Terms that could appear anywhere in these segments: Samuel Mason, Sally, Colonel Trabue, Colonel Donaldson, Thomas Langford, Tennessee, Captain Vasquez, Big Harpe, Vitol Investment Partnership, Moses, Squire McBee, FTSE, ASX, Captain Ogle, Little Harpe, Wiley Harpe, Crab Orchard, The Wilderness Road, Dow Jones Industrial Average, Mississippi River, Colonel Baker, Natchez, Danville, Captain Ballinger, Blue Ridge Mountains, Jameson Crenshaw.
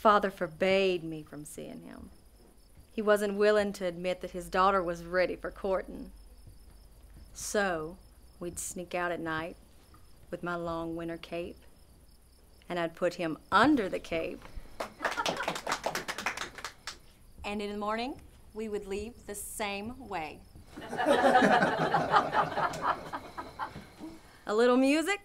Father forbade me from seeing him. He wasn't willing to admit that his daughter was ready for courting. So we'd sneak out at night with my long winter cape, and I'd put him under the cape. And in the morning, we would leave the same way. A little music.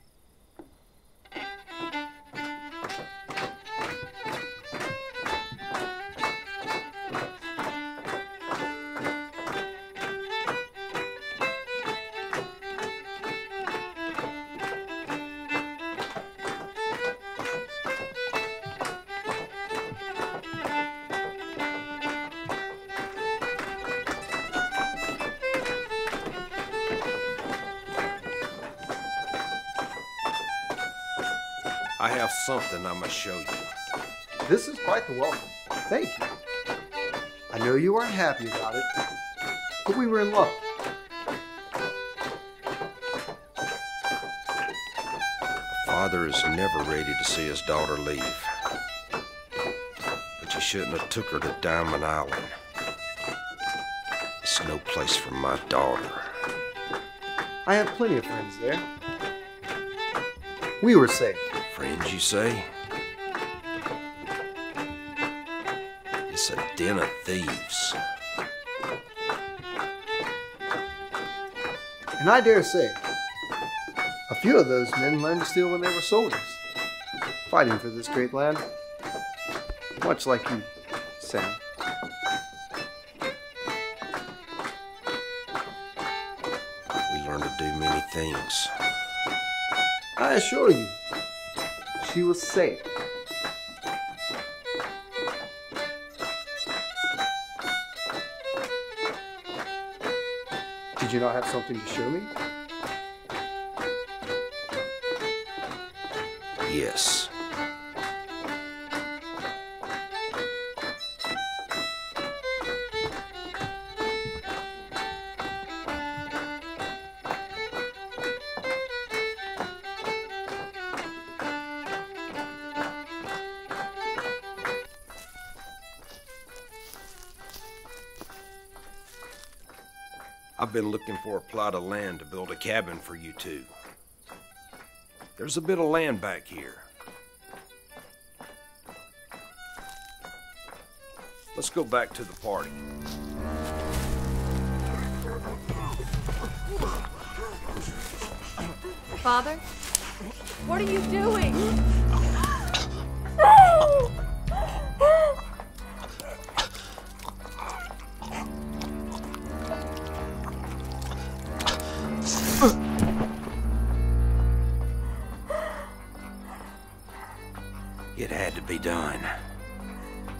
I have something I must show you. This is quite the welcome. Thank you. I know you aren't happy about it, but we were in love. Father is never ready to see his daughter leave. But you shouldn't have took her to Diamond Island. It's no place for my daughter. I have plenty of friends there. We were safe. Friends, you say? It's a den of thieves. And I dare say, a few of those men learned to steal when they were soldiers, fighting for this great land, much like you, Sam. We learned to do many things. I assure you, she was safe. Did you not have something to show me? Yes. I've been looking for a plot of land to build a cabin for you two. There's a bit of land back here. Let's go back to the party. Father, what are you doing?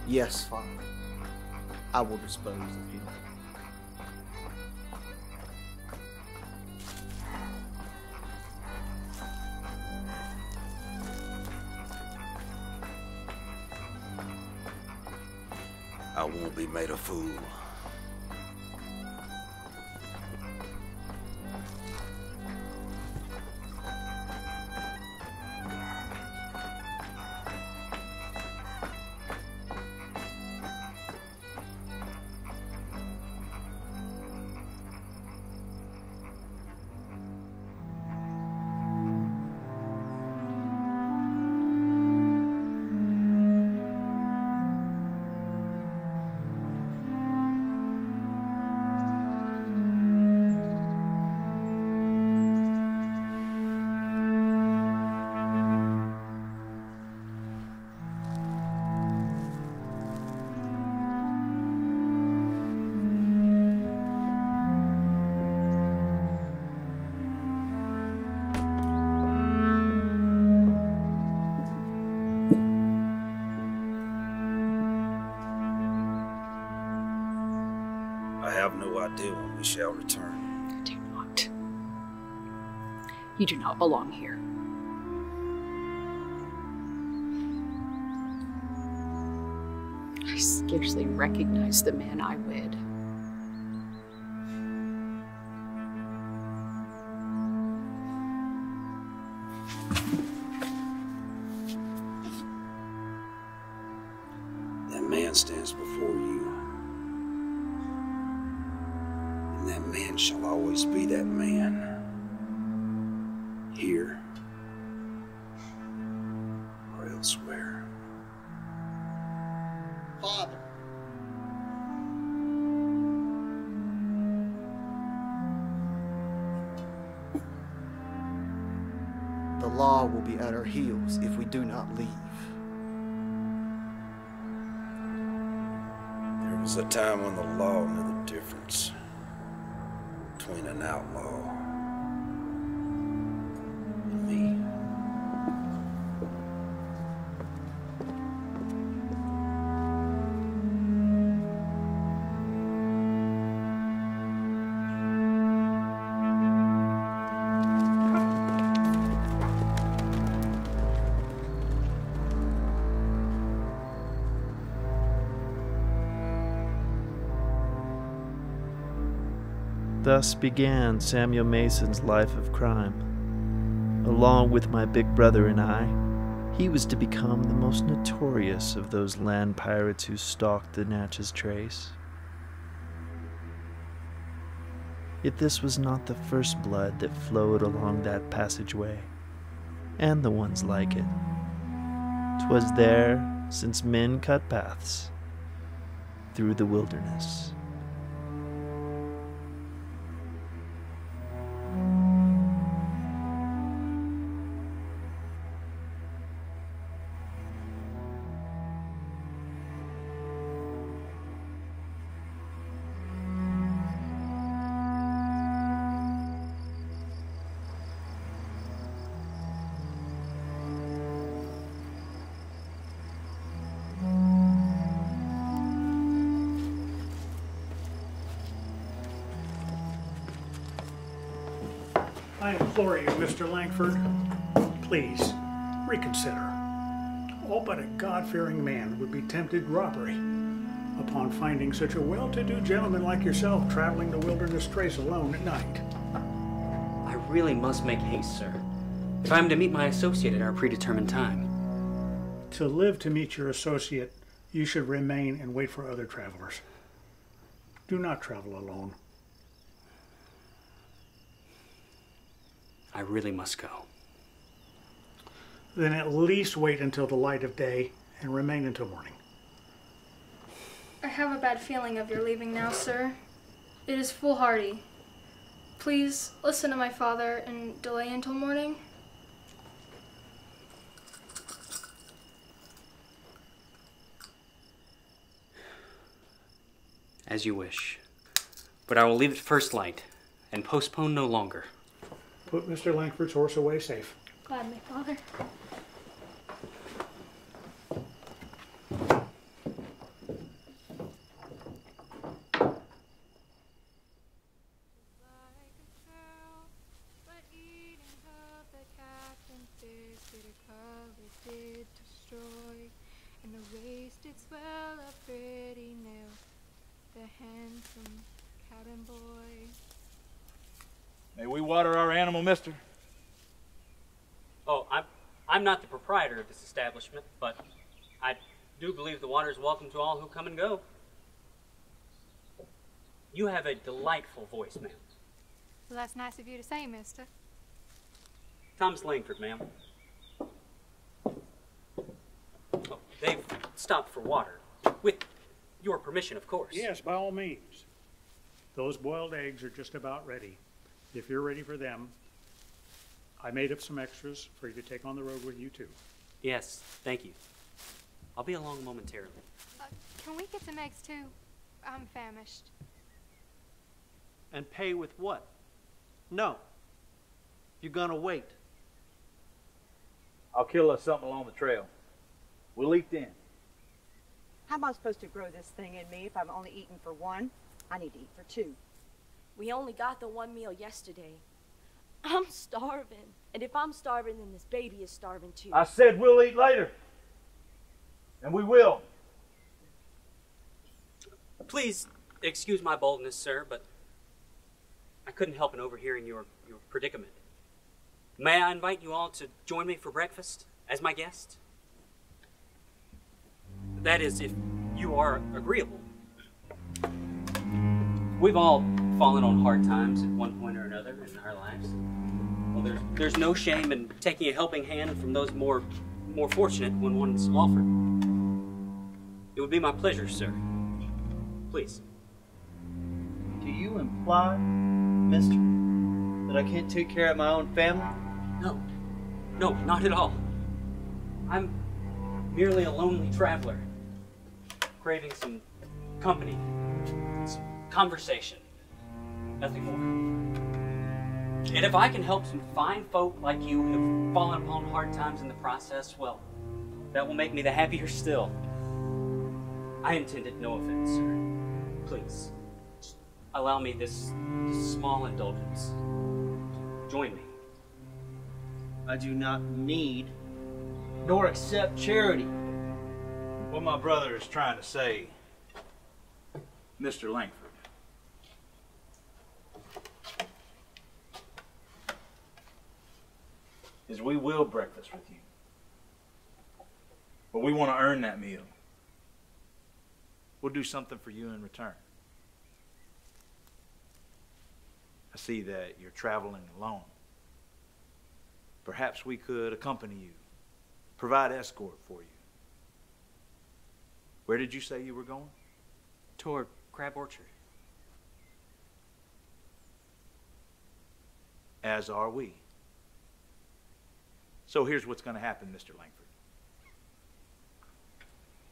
Yes, Father. I will dispose of you. I won't be made a fool. When we shall return. Do not. You do not belong here. I scarcely recognize the man I wed. that man stands before you. And that man shall always be that man, here or elsewhere. Father. The law will be at our heels if we do not leave. There was a time when the law knew the difference between an outlaw and me. Thus began Samuel Mason's life of crime. Along with my big brother and I, he was to become the most notorious of those land pirates who stalked the Natchez Trace. Yet this was not the first blood that flowed along that passageway, and the ones like it. 'Twas there since men cut paths through the wilderness. I implore you, Mr. Langford, please reconsider. All but a God-fearing man would be tempted robbery upon finding such a well-to-do gentleman like yourself traveling the Wilderness Trace alone at night. I really must make haste, sir, if I am to meet my associate at our predetermined time. To live to meet your associate, you should remain and wait for other travelers. Do not travel alone. I really must go. Then at least wait until the light of day and remain until morning. I have a bad feeling of your leaving now, sir. It is foolhardy. Please listen to my father and delay until morning. As you wish. But I will leave at first light and postpone no longer. Put Mr. Langford's horse away safe. Gladly, Father. Mister? Oh, I'm not the proprietor of this establishment, but I do believe the water is welcome to all who come and go. You have a delightful voice, ma'am. Well, that's nice of you to say, mister. Thomas Langford, ma'am. Oh, they've stopped for water. With your permission, of course. Yes, by all means. Those boiled eggs are just about ready. If you're ready for them, I made up some extras for you to take on the road with you, too. Yes, thank you. I'll be along momentarily. Can we get some eggs, too? I'm famished. And pay with what? No. You're gonna wait. I'll kill us something along the trail. We'll eat then. How am I supposed to grow this thing in me if I'm only eating for one? I need to eat for two. We only got the one meal yesterday. I'm starving. And if I'm starving, then this baby is starving too. I said we'll eat later. And we will. Please excuse my boldness, sir, but I couldn't help in overhearing your predicament. May I invite you all to join me for breakfast as my guest? That is, if you you are agreeable. We've all fallen on hard times at one point or another in our lives. Well, there's no shame in taking a helping hand from those more fortunate when one's offered. It would be my pleasure, sir. Please. Do you imply, mister, that I can't take care of my own family? No. No, not at all. I'm merely a lonely traveler, craving some company, some conversation, nothing more. And if I can help some fine folk like you who have fallen upon hard times in the process, well, that will make me the happier still. I intended no offense, sir. Please, allow me this small indulgence. Join me. I do not need nor accept charity. What my brother is trying to say, Mr. Langford. Is we will breakfast with you. But we want to earn that meal. We'll do something for you in return. I see that you're traveling alone. Perhaps we could accompany you, provide escort for you. Where did you say you were going? Toward Crab Orchard. As are we. So here's what's going to happen, Mr. Langford.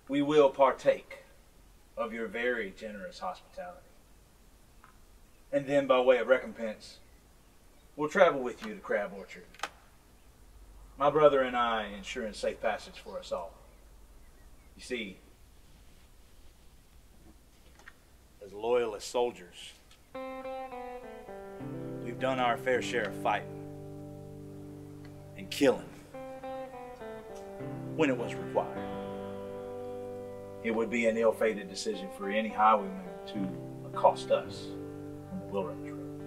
We will partake of your very generous hospitality. And then, by way of recompense, we'll travel with you to Crab Orchard. My brother and I ensuring safe passage for us all. You see, as loyalist soldiers, we've done our fair share of fighting and killing when it was required. It would be an ill-fated decision for any highwayman to accost us on the Wilderness Road.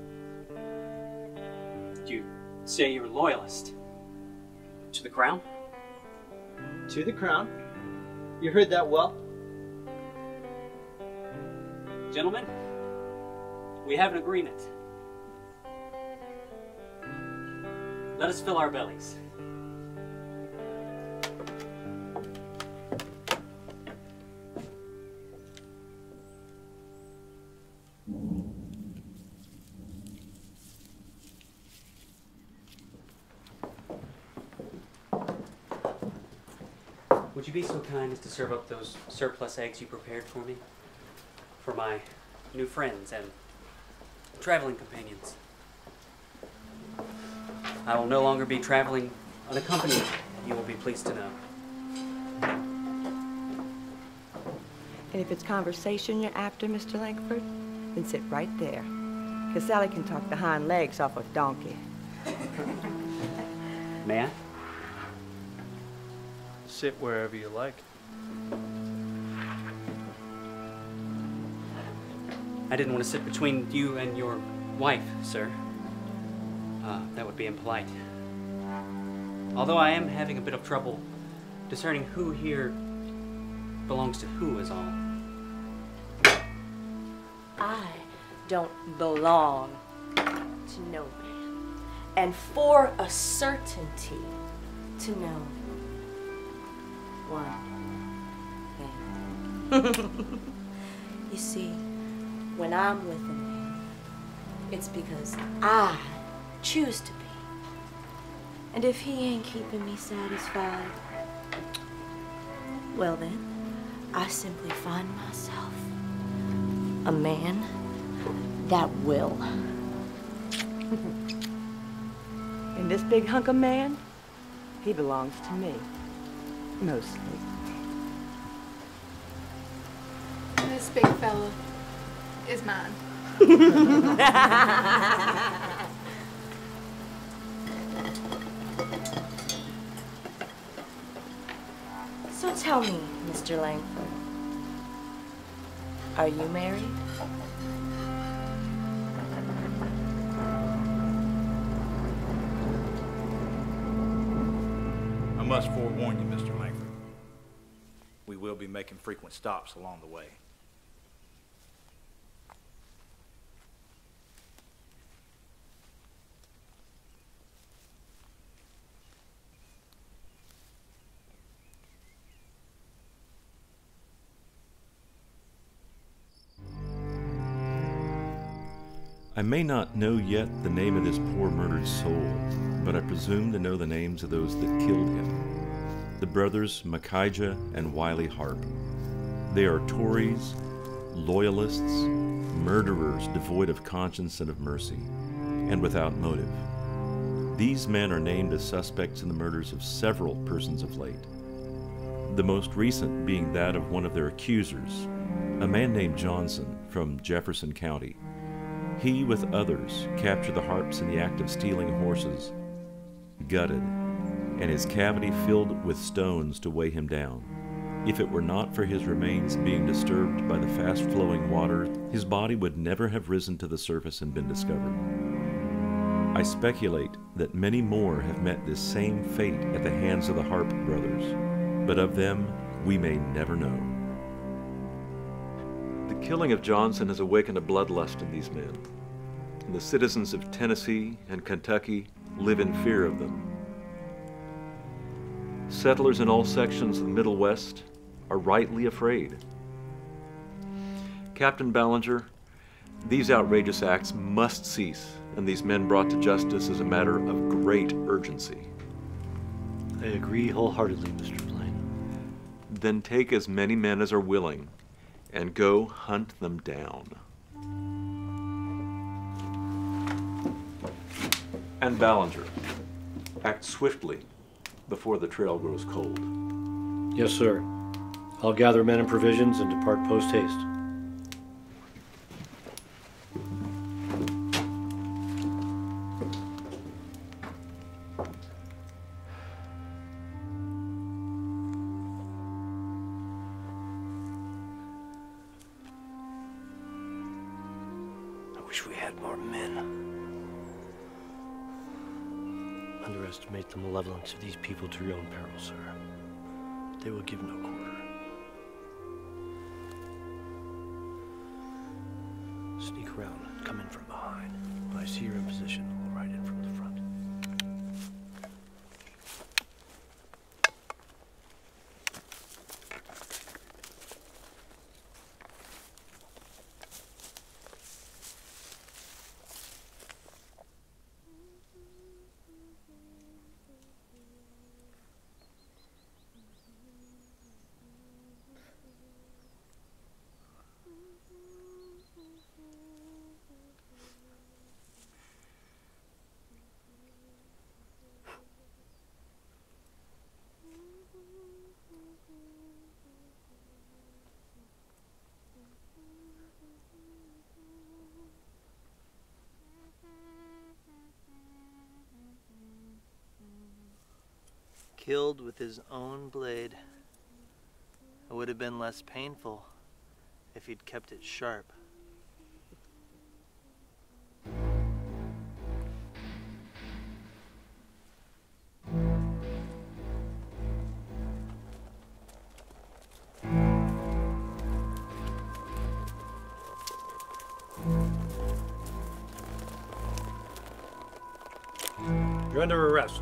You say you're a loyalist? To the crown? To the crown? You heard that well. Gentlemen, we have an agreement. Let us fill our bellies. Would you be so kind as to serve up those surplus eggs you prepared for me, for my new friends and traveling companions? I will no longer be traveling unaccompanied, you will be pleased to know. And if it's conversation you're after, Mr. Langford, then sit right there, because Sally can talk the hind legs off a donkey. May I? Sit wherever you like. I didn't want to sit between you and your wife, sir. That would be impolite. Although I am having a bit of trouble discerning who here belongs to who is all. I don't belong to no man, and for a certainty to no one. You see, when I'm with a man, it's because I choose to be. And if he ain't keeping me satisfied, well then, I simply find myself a man that will. And this big hunk of man, he belongs to me. Mostly. This big fella is mine. So tell me, Mr. Langford, are you married? I must forewarn you, Mr. Langford. We will be making frequent stops along the way. I may not know yet the name of this poor murdered soul, but I presume to know the names of those that killed him. The brothers Micajah and Wiley Harpe. They are Tories, loyalists, murderers devoid of conscience and of mercy, and without motive. These men are named as suspects in the murders of several persons of late, the most recent being that of one of their accusers, a man named Johnson from Jefferson County. He, with others, captured the Harpes in the act of stealing horses, gutted, and his cavity filled with stones to weigh him down. If it were not for his remains being disturbed by the fast-flowing water, his body would never have risen to the surface and been discovered. I speculate that many more have met this same fate at the hands of the Harpe brothers, but of them we may never know. The killing of Johnson has awakened a bloodlust in these men, and the citizens of Tennessee and Kentucky live in fear of them. Settlers in all sections of the Middle West are rightly afraid. Captain Ballinger, these outrageous acts must cease, and these men brought to justice is a matter of great urgency. I agree wholeheartedly, Mr. Blaine. Then take as many men as are willing and go hunt them down. And Ballinger, act swiftly before the trail grows cold. Yes, sir. I'll gather men and provisions and depart post-haste. Malevolence of these people to your own peril, sir. They will give no quarter. Sneak around, come in from behind. When I see you're in position, we'll ride in from the front. Killed with his own blade. It would have been less painful if he'd kept it sharp. You're under arrest.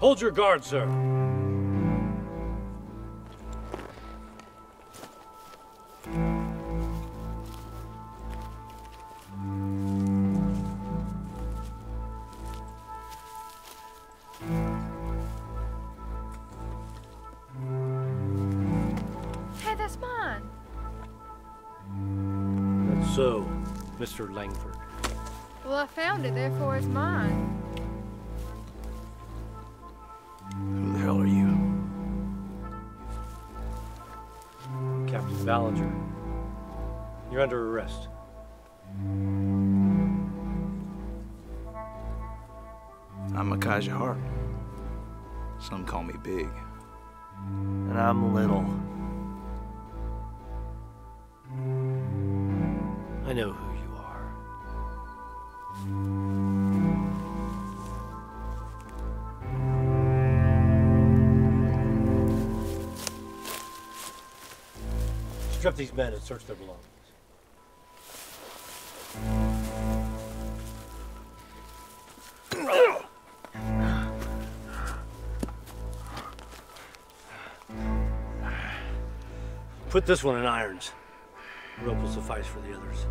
Hold your guard, sir. Hey, that's mine. That's so, Mr. Langford. Well, I found it, therefore it's mine. Ballinger, you're under arrest. I'm Micajah Harpe. Some call me Big. And I'm Little. I know who you are. Strip these men and search their belongings. Put this one in irons. The rope will suffice for the others.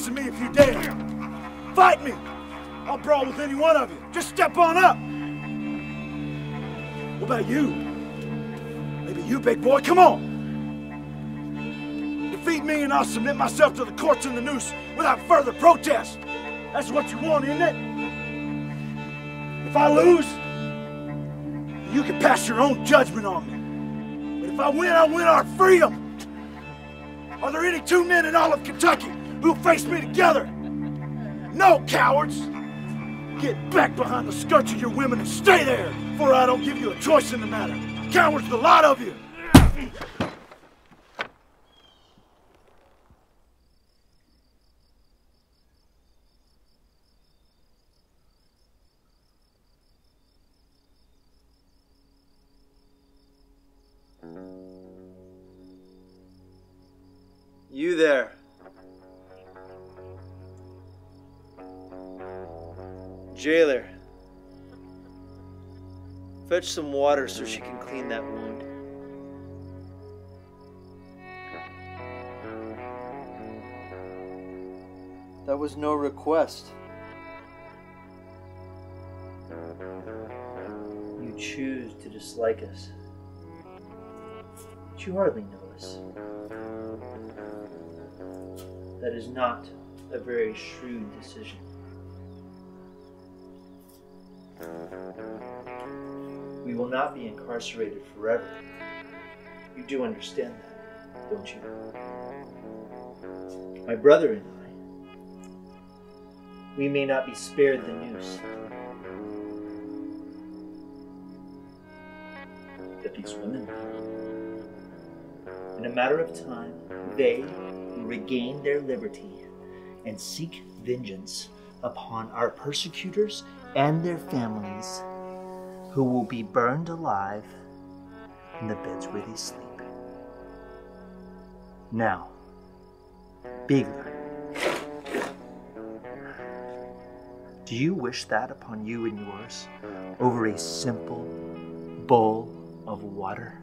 Of me if you dare. Fight me! I'll brawl with any one of you. Just step on up! What about you? Maybe you, big boy. Come on! Defeat me and I'll submit myself to the courts and the noose without further protest. That's what you want, isn't it? If I lose, you can pass your own judgment on me. But if I win, I win our freedom. Are there any two men in all of Kentucky who'll face me together? No, cowards! Get back behind the skirts of your women and stay there, for I don't give you a choice in the matter. Cowards, the lot of you! You there. Jailer, fetch some water so she can clean that wound. That was no request. You choose to dislike us, but you hardly know us. That is not a very shrewd decision. We will not be incarcerated forever. You do understand that, don't you? My brother and I, we may not be spared the noose that these women will. In a matter of time, they will regain their liberty and seek vengeance upon our persecutors and their families, who will be burned alive in the beds where they sleep. Now, Bigler, do you wish that upon you and yours over a simple bowl of water?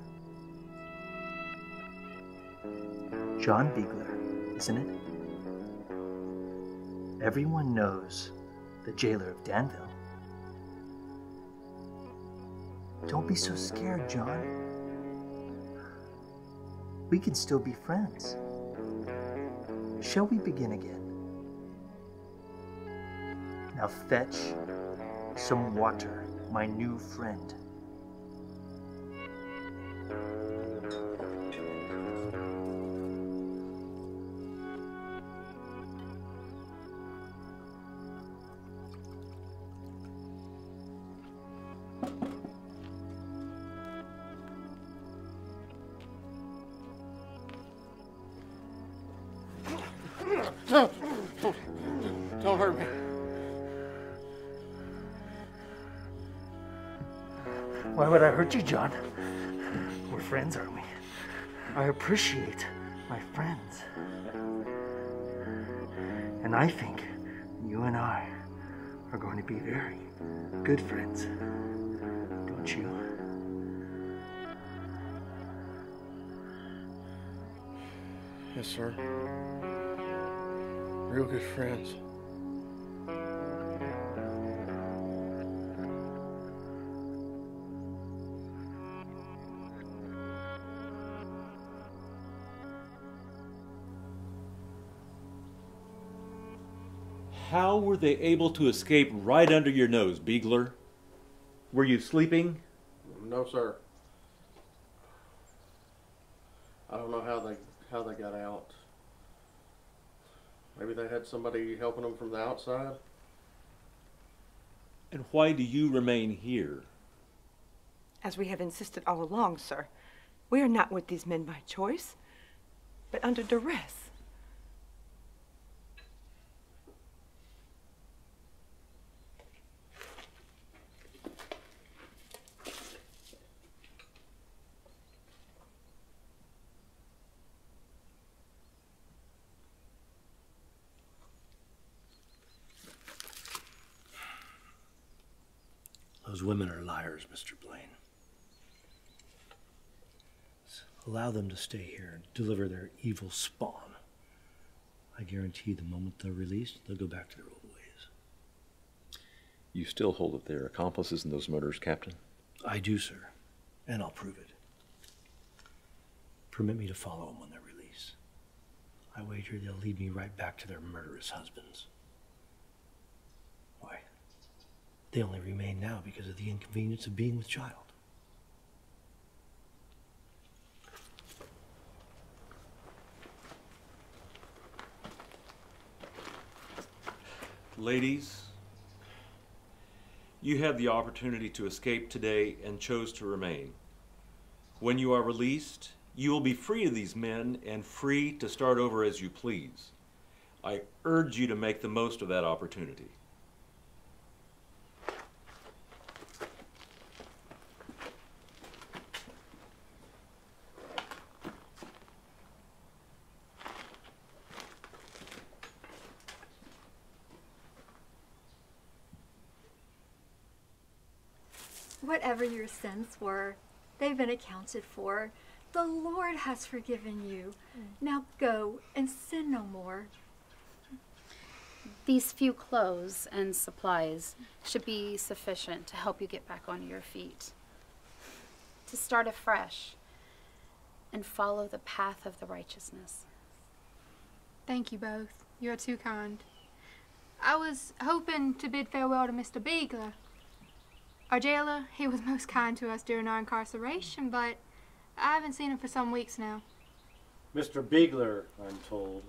John Bigler, isn't it? Everyone knows the jailer of Danville. Don't be so scared, John. We can still be friends. Shall we begin again? Now fetch some water, my new friend. Don't hurt me. Why would I hurt you, John? We're friends, aren't we? I appreciate my friends. And I think you and I are going to be very good friends. Don't you? Yes, sir. Real good friends. How were they able to escape right under your nose, Bigler? Were you sleeping? No, sir. I don't know how they got out. Maybe they had somebody helping them from the outside. And why do you remain here? As we have insisted all along, sir, we are not with these men by choice, but under duress. Those women are liars, Mr. Blaine. Allow them to stay here and deliver their evil spawn. I guarantee the moment they're released, they'll go back to their old ways. You still hold that they're accomplices in those murders, Captain? I do, sir, and I'll prove it. Permit me to follow them when they're released. I wager they'll lead me right back to their murderous husbands. Why? They only remain now because of the inconvenience of being with child. Ladies, you had the opportunity to escape today and chose to remain. When you are released, you will be free of these men and free to start over as you please. I urge you to make the most of that opportunity. Whatever your sins were, they've been accounted for. The Lord has forgiven you. Now go and sin no more. These few clothes and supplies should be sufficient to help you get back on your feet, to start afresh and follow the path of the righteousness. Thank you both. You're too kind. I was hoping to bid farewell to Mr. Bigler. Our jailer, he was most kind to us during our incarceration, but I haven't seen him for some weeks now. Mr. Bigler, I'm told,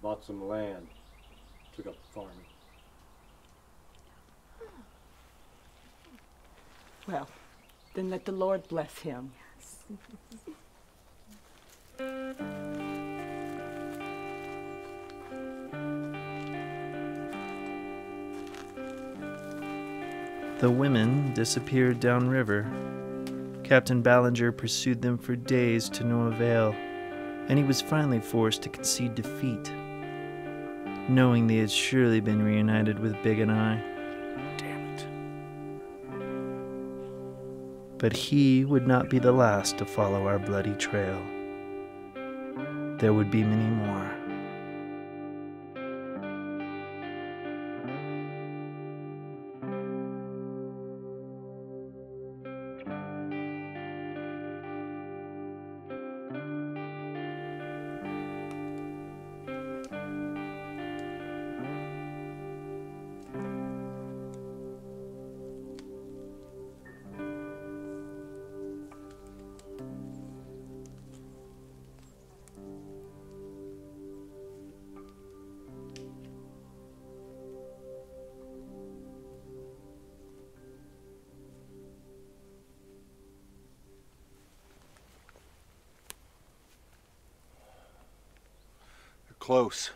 bought some land, took up farming. Well, then let the Lord bless him. Yes. The women disappeared downriver. Captain Ballinger pursued them for days to no avail, and he was finally forced to concede defeat, knowing they had surely been reunited with Big and I. Damn it. But he would not be the last to follow our bloody trail. There would be many more. Close.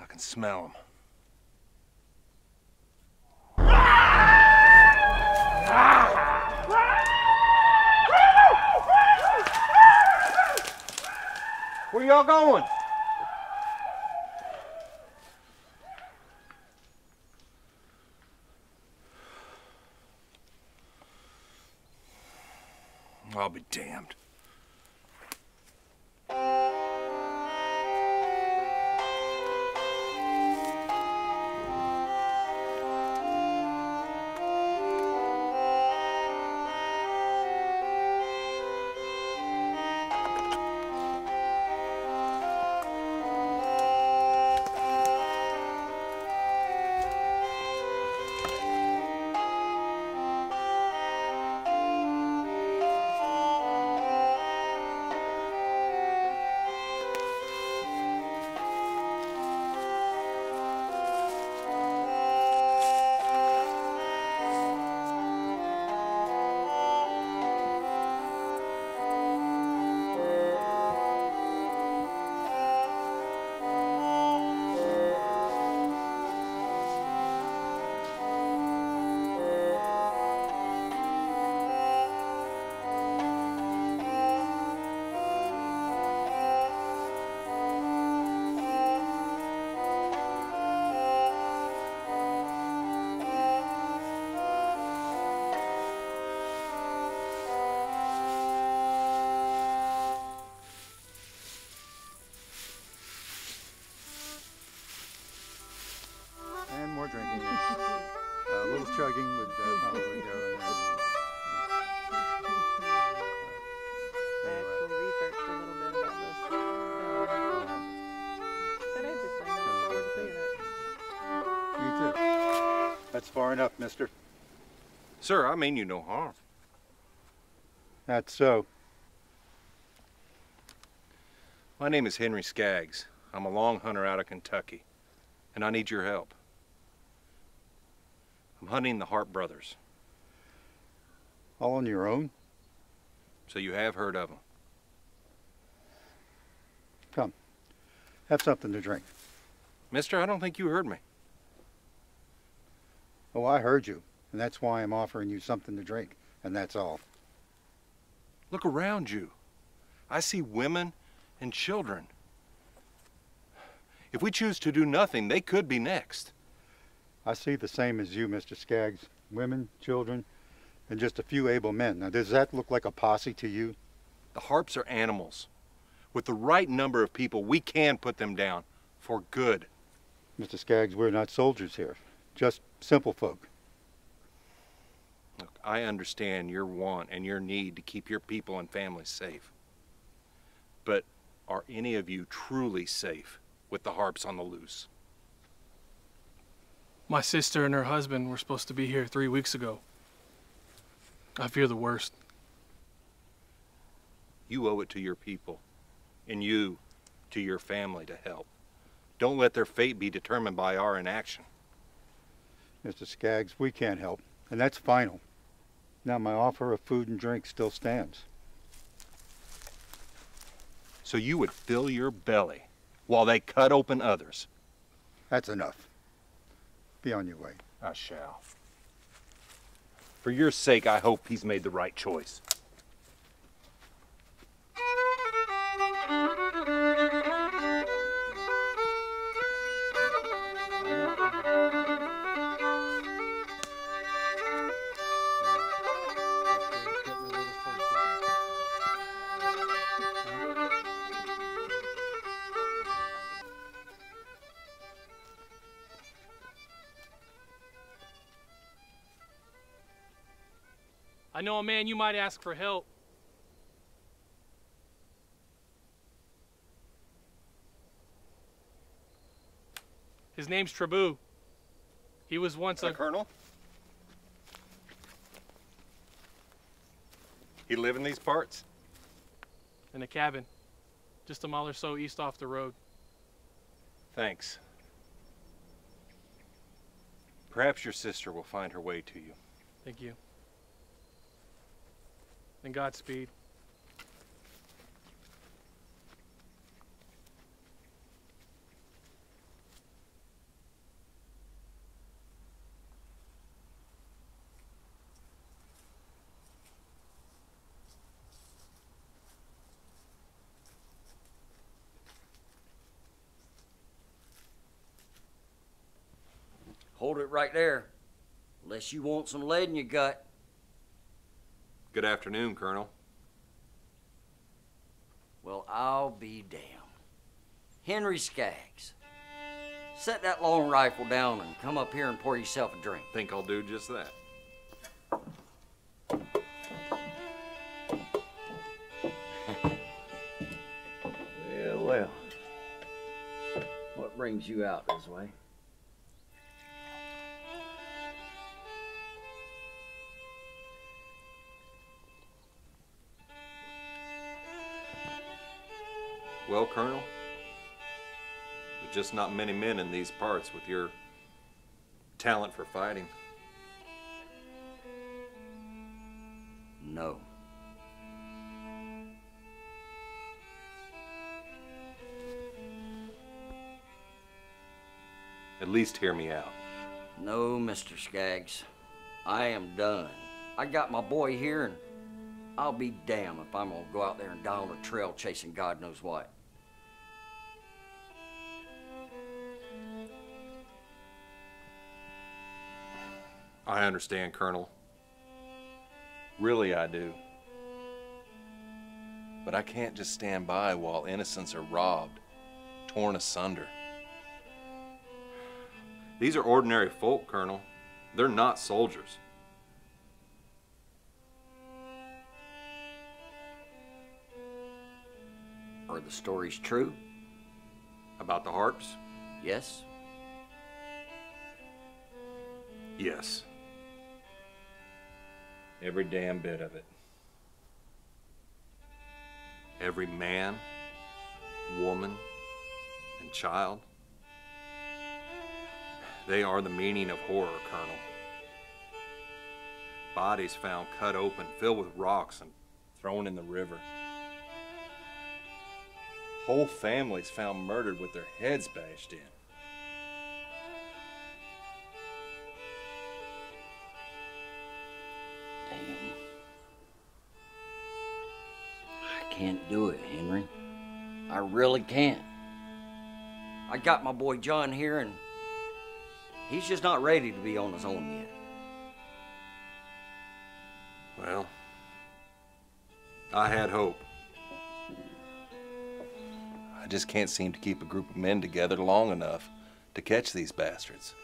I can smell them. Where y'all going? I'll be damned. That's far enough, mister. Sir, I mean you no harm. That's so. My name is Henry Skaggs. I'm a long hunter out of Kentucky, and I need your help. I'm hunting the Harpe brothers. All on your own? So you have heard of them. Come. Have something to drink. Mister, I don't think you heard me. Oh, I heard you, and that's why I'm offering you something to drink, and that's all. Look around you. I see women and children. If we choose to do nothing, they could be next. I see the same as you, Mr. Skaggs. Women, children, and just a few able men. Now, does that look like a posse to you? The Harpes are animals. With the right number of people, we can put them down for good. Mr. Skaggs, we're not soldiers here. Just simple folk. Look, I understand your want and your need to keep your people and families safe. But are any of you truly safe with the Harpes on the loose? My sister and her husband were supposed to be here 3 weeks ago. I fear the worst. You owe it to your people, and you to your family to help. Don't let their fate be determined by our inaction. Mr. Skaggs, we can't help, and that's final. Now my offer of food and drink still stands. So you would fill your belly while they cut open others? That's enough. Be on your way. I shall. For your sake, I hope he's made the right choice. I know a man you might ask for help. His name's Trabue. He was once a colonel. He lived in these parts? In a cabin, just a mile or so east off the road. Thanks. Perhaps your sister will find her way to you. Thank you. And Godspeed. Hold it right there, unless you want some lead in your gut. Good afternoon, Colonel. Well, I'll be damned. Henry Skaggs, set that long rifle down and come up here and pour yourself a drink. Think I'll do just that. Well, well. What brings you out this way? Well, Colonel, there's just not many men in these parts with your talent for fighting. No. At least hear me out. No, Mr. Skaggs. I am done. I got my boy here, and I'll be damned if I'm gonna go out there and die on a trail chasing God knows what. I understand, Colonel. Really, I do. But I can't just stand by while innocents are robbed, torn asunder. These are ordinary folk, Colonel. They're not soldiers. Are the stories true? About the Harpes? Yes. Yes. Every damn bit of it. Every man, woman, and child. They are the meaning of horror, Colonel. Bodies found cut open, filled with rocks, and thrown in the river. Whole families found murdered with their heads bashed in. Damn. I can't do it, Henry. I really can't. I got my boy John here, and he's just not ready to be on his own yet. Well, I had hope. I just can't seem to keep a group of men together long enough to catch these bastards.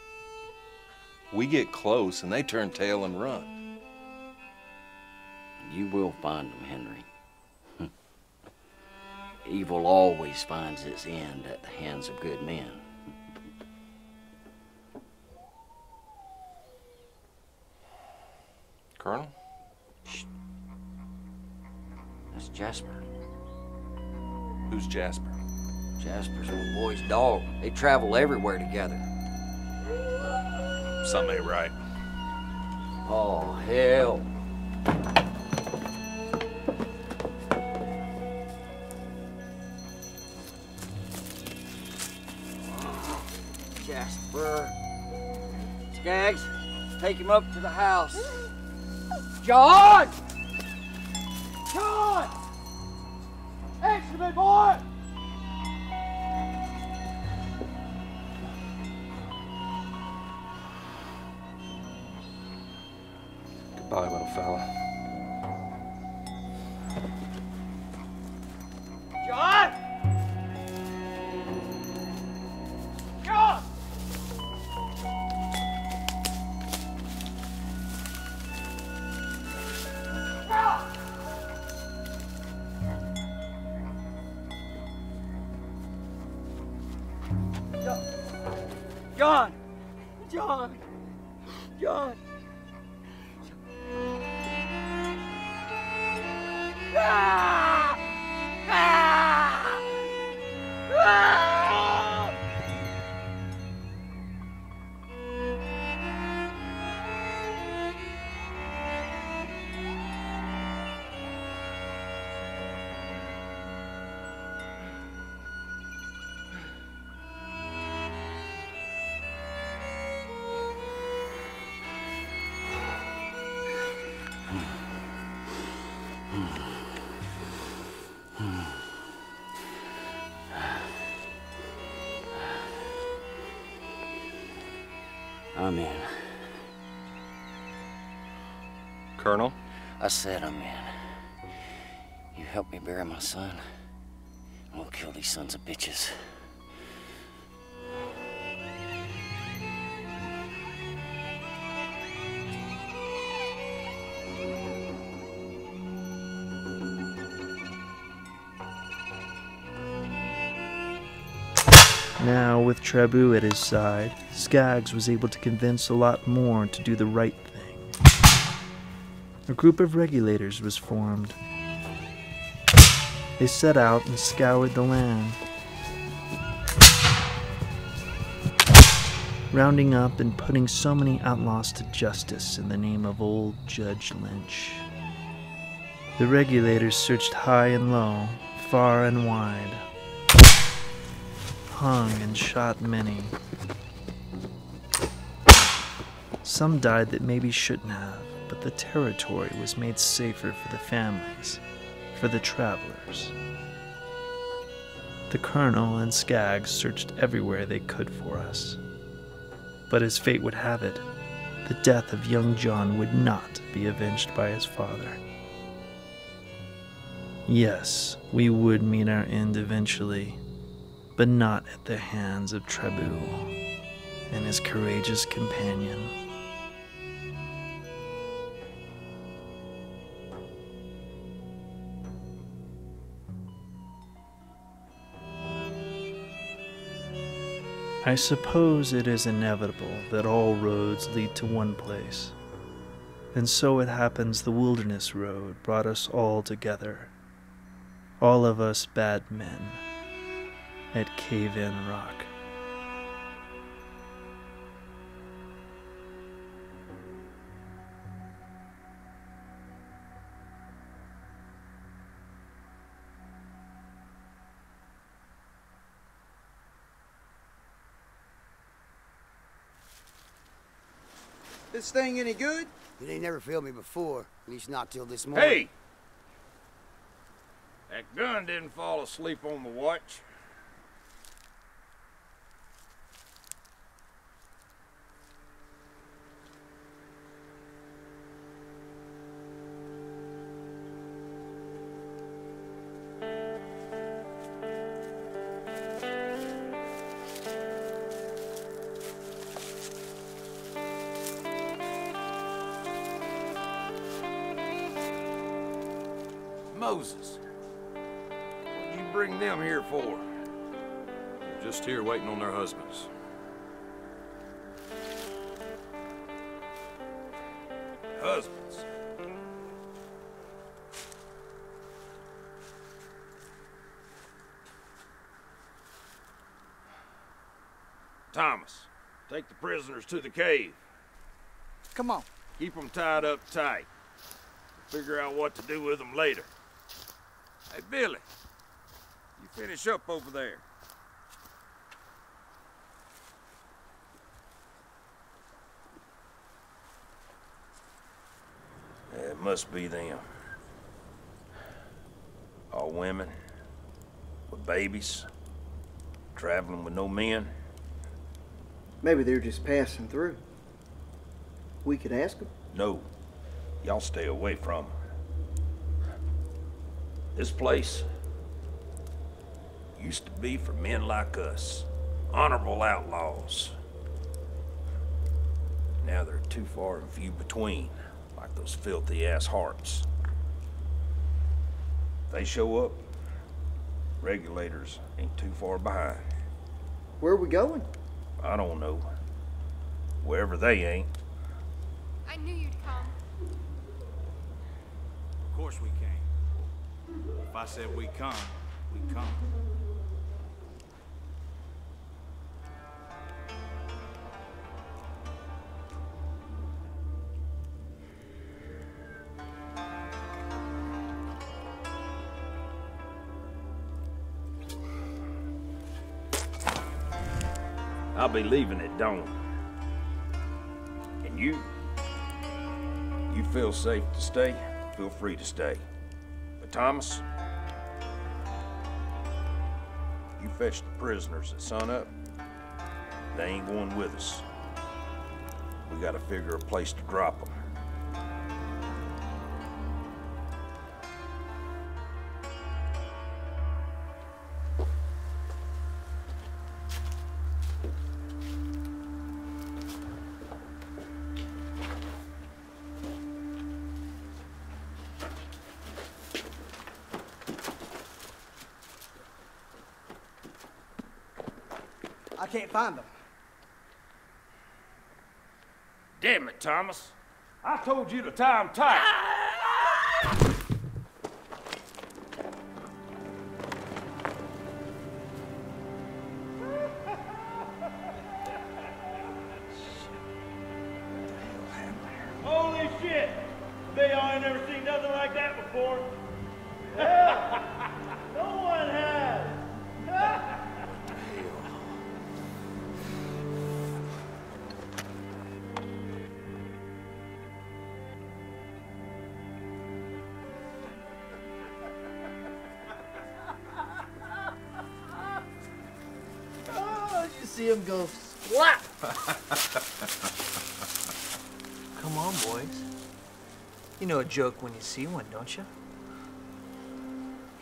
We get close and they turn tail and run. You will find them, Henry. Evil always finds its end at the hands of good men. Colonel? Shh. That's Jasper. Who's Jasper? Jasper's old boy's dog. They travel everywhere together. Something ain't right. Oh, hell. Jasper. Skaggs, take him up to the house. John! John! Answer me, boy! Goodbye, little fella. John! John! John! John! John! Ah! Ah! Ah! I'm in. Colonel? I said I'm in. You help me bury my son, and we'll kill these sons of bitches. Now, with Trabue at his side, Skaggs was able to convince a lot more to do the right thing. A group of regulators was formed. They set out and scoured the land, rounding up and putting so many outlaws to justice in the name of old Judge Lynch. The regulators searched high and low, far and wide, hung and shot many. Some died that maybe shouldn't have, but the territory was made safer for the families, for the travelers. The Colonel and Skaggs searched everywhere they could for us. But as fate would have it, the death of young John would not be avenged by his father. Yes, we would meet our end eventually, but not at the hands of Trabue and his courageous companion. I suppose it is inevitable that all roads lead to one place, and so it happens the Wilderness Road brought us all together, all of us bad men, at Cave-In Rock. This thing any good? It ain't never failed me before, at least not till this morning. Hey! That gun didn't fall asleep on the watch. Moses, what did you bring them here for? They're just here waiting on their husbands. Husbands? Thomas, take the prisoners to the cave. Come on. Keep them tied up tight. We'll figure out what to do with them later. Hey, Billy, you finish up over there. It must be them. All women, with babies, traveling with no men. Maybe they're just passing through. We could ask them. No, y'all stay away from them. This place used to be for men like us, honorable outlaws. Now they're too far and few between, like those filthy-ass Harpes. They show up, regulators ain't too far behind. Where are we going? I don't know. Wherever they ain't. I knew you'd come. Of course we came. If I said we come, we come. I'll be leaving at dawn. And you feel safe to stay, feel free to stay. But Thomas, fetch the prisoners at sunup. They ain't going with us. We gotta figure a place to drop them. Find them. Damn it, Thomas. I told you to tie them tight. Holy shit. They all ain't never seen nothing like that before. No one has. See him go slap. Come on, boys. You know a joke when you see one, don't you?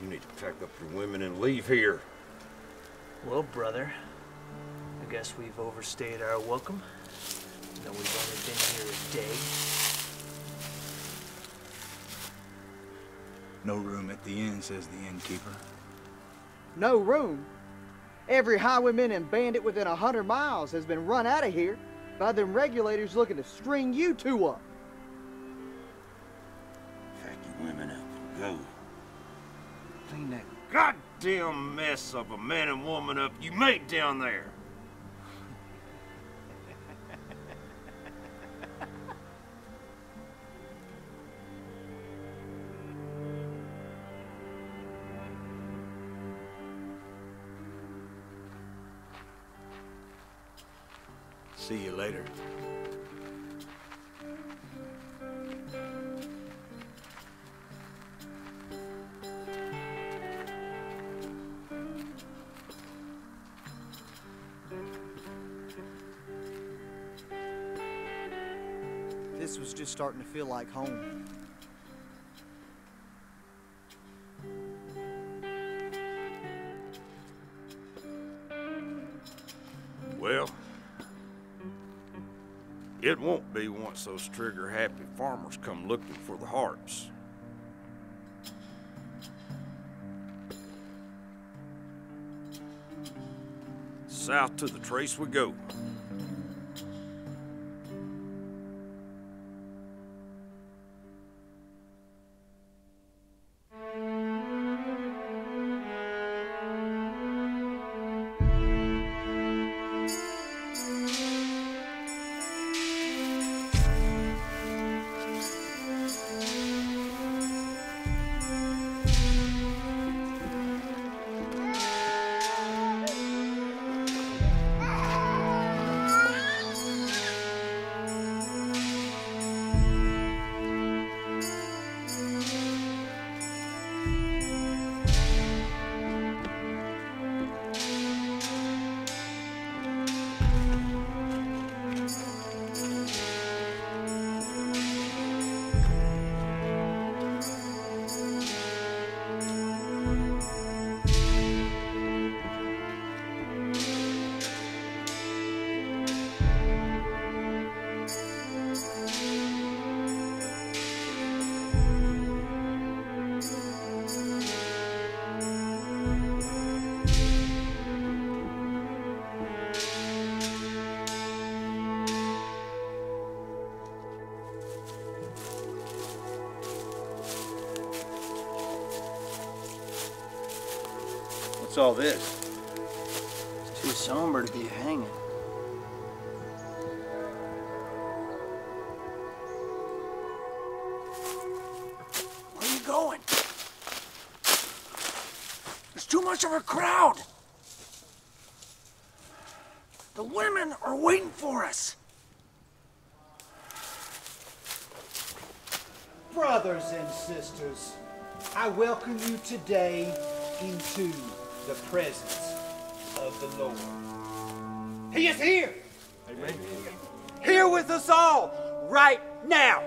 You need to pack up your women and leave here. Well, brother, I guess we've overstayed our welcome. Though we've only been here a day. No room at the inn, says the innkeeper. No room? Every highwayman and bandit within 100 miles has been run out of here by them regulators looking to string you two up. Pack you women up and go. Clean that goddamn mess of a man and woman up you made down there. See you later. This was just starting to feel like home. Well, it won't be once those trigger-happy farmers come looking for the Harpes. South to the trace we go. All this. It's too somber to be hanging. Where are you going? There's too much of a crowd. The women are waiting for us. Brothers and sisters, I welcome you today into the presence of the Lord. He is here! Amen. Here with us all right now.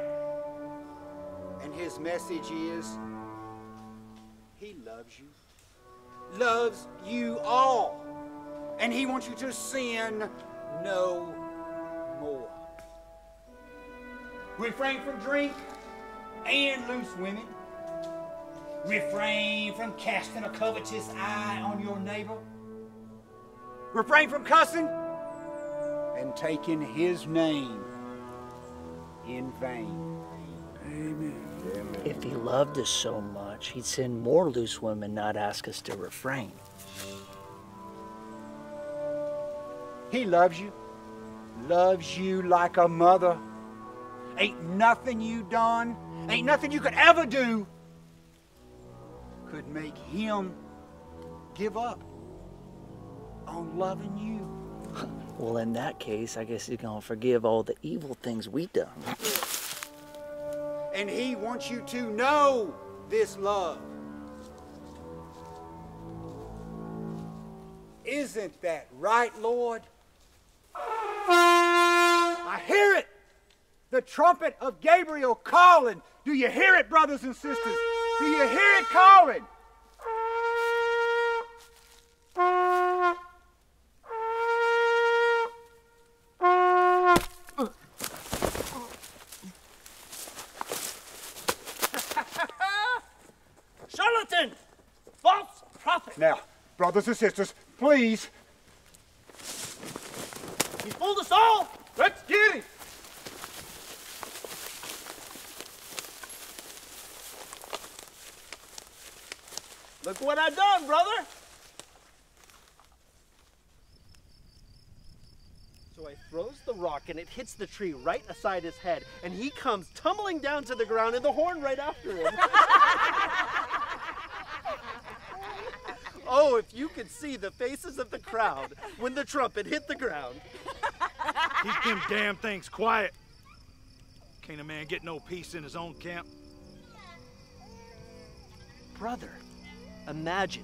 And his message is, he loves you all. And he wants you to sin no more. Refrain from drink and loose women. Refrain from casting a covetous eye on your neighbor. Refrain from cussing and taking his name in vain. Amen. Amen. If he loved us so much, he'd send more loose women, not ask us to refrain. He loves you like a mother. Ain't nothing you done, ain't nothing you could ever do could make him give up on loving you. Well, in that case, I guess he's gonna forgive all the evil things we've done. And he wants you to know this love. Isn't that right, Lord? I hear it! The trumpet of Gabriel calling. Do you hear it, brothers and sisters? Do you hear it calling? Charlatan! False prophet! Now, Brothers and sisters, please. He fooled us all. Let's get him. Look what I done, brother. So I throws the rock and it hits the tree right aside his head, and he comes tumbling down to the ground and the horn right after him. Oh, if you could see the faces of the crowd when the trumpet hit the ground. Keep them damn things quiet. Can't a man get no peace in his own camp? Brother, imagine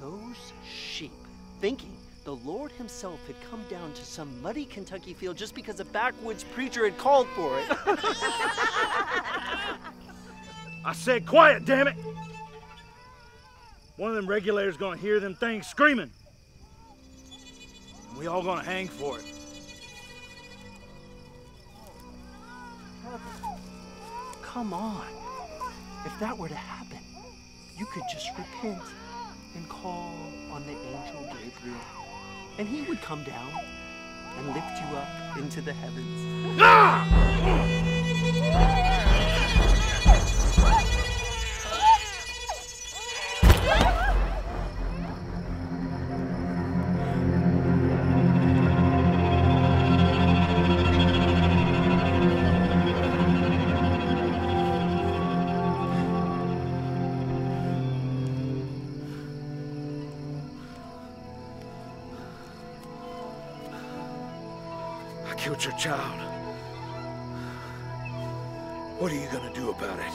those sheep thinking the Lord himself had come down to some muddy Kentucky field just because a backwoods preacher had called for it. I said quiet, damn it! One of them regulators gonna hear them things screaming. And we all gonna hang for it. Come on. If that were to happen, you could just repent and call on the angel Gabriel. And he would come down and lift you up into the heavens. Killed your child. What are you gonna do about it?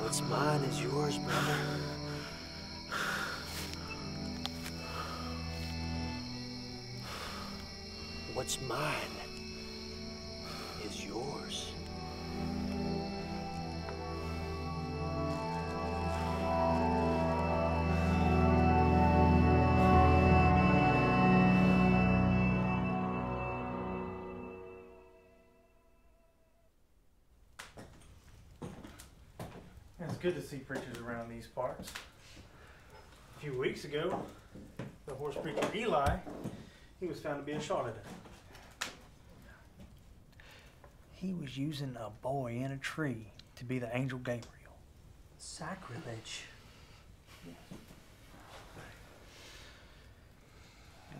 What's mine is yours, brother. What's mine is yours. Good to see preachers around these parts. A few weeks ago, the horse preacher Eli, he was found to be a charlatan. He was using a boy in a tree to be the angel Gabriel. Sacrilege.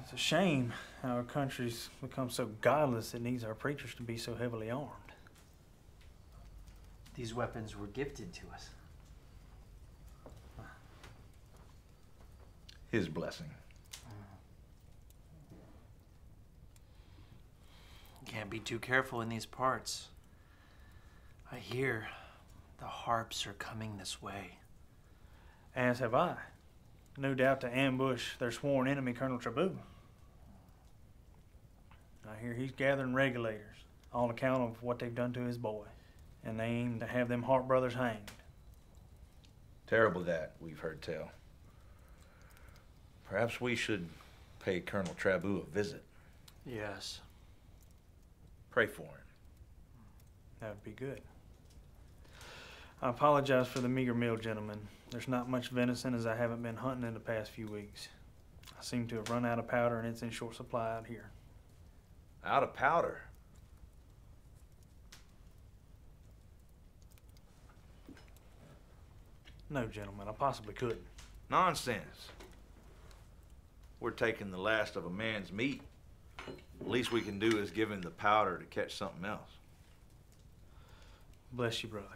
It's a shame how our country's become so godless it needs our preachers to be so heavily armed. These weapons were gifted to us. His blessing. Can't be too careful in these parts. I hear the Harpes are coming this way. As have I. No doubt to ambush their sworn enemy, Colonel Trabue. I hear he's gathering regulators on account of what they've done to his boy, and they aim to have them Harpe brothers hanged. Terrible that, we've heard tell. Perhaps we should pay Colonel Trabue a visit. Yes. Pray for him. That would be good. I apologize for the meager meal, gentlemen. There's not much venison as I haven't been hunting in the past few weeks. I seem to have run out of powder and it's in short supply out here. Out of powder? No, gentlemen, I possibly couldn't. Nonsense. We're taking the last of a man's meat. The least we can do is give him the powder to catch something else. Bless you, brothers.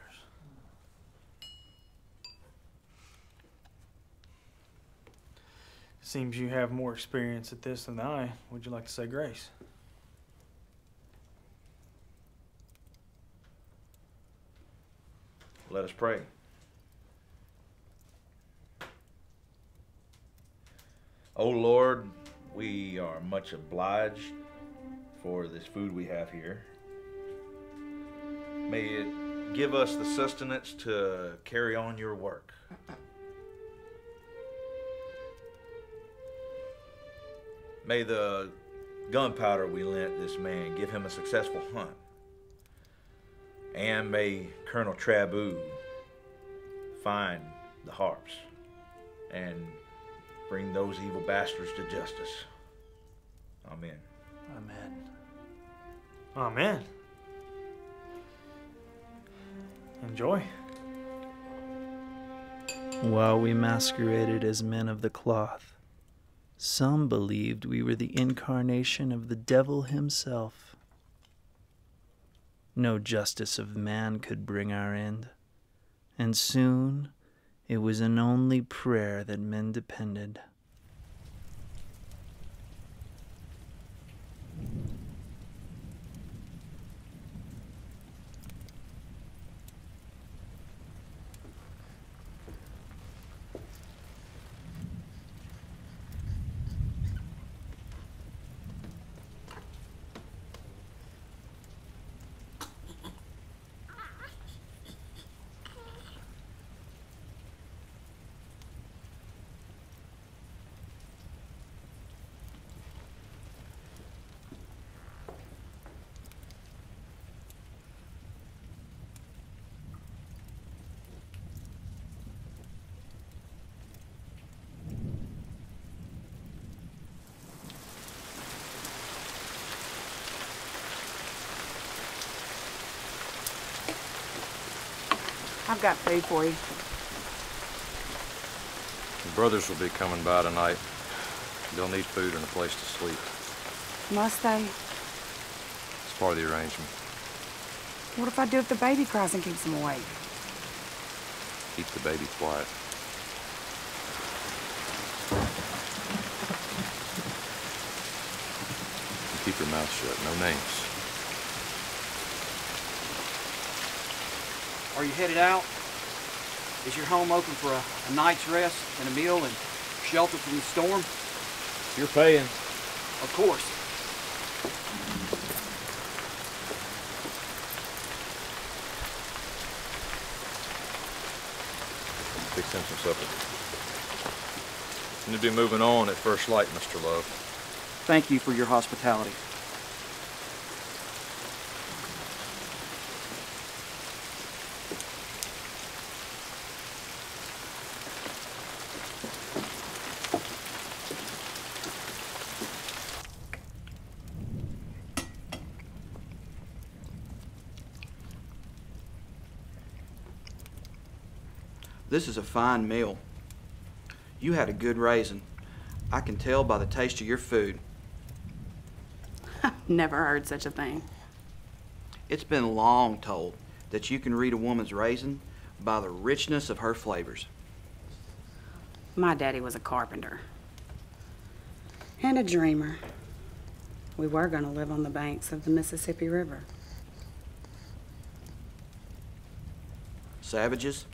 Seems you have more experience at this than I. Would you like to say grace? Let us pray. O Lord, we are much obliged for this food we have here. May it give us the sustenance to carry on your work. May the gunpowder we lent this man give him a successful hunt. And may Colonel Trabue find the Harpes and bring those evil bastards to justice. Amen. Amen. Amen. Enjoy. While we masqueraded as men of the cloth, some believed we were the incarnation of the devil himself. No justice of man could bring our end, and soon it was an only prayer that men depended. I've got food for you. The brothers will be coming by tonight. They'll need food and a place to sleep. Must they? It's part of the arrangement. What if I do if the baby cries and keeps them awake? Keep the baby quiet. And keep your mouth shut. No names. Are you headed out? Is your home open for a night's rest and a meal and shelter from the storm? You're paying. Of course. Fix him some supper. You'll be moving on at first light, Mr. Love. Thank you for your hospitality. This is a fine meal. You had a good raisin. I can tell by the taste of your food. I've never heard such a thing. It's been long told that you can read a woman's raisin by the richness of her flavors. My daddy was a carpenter and a dreamer. We were going to live on the banks of the Mississippi River. Savages?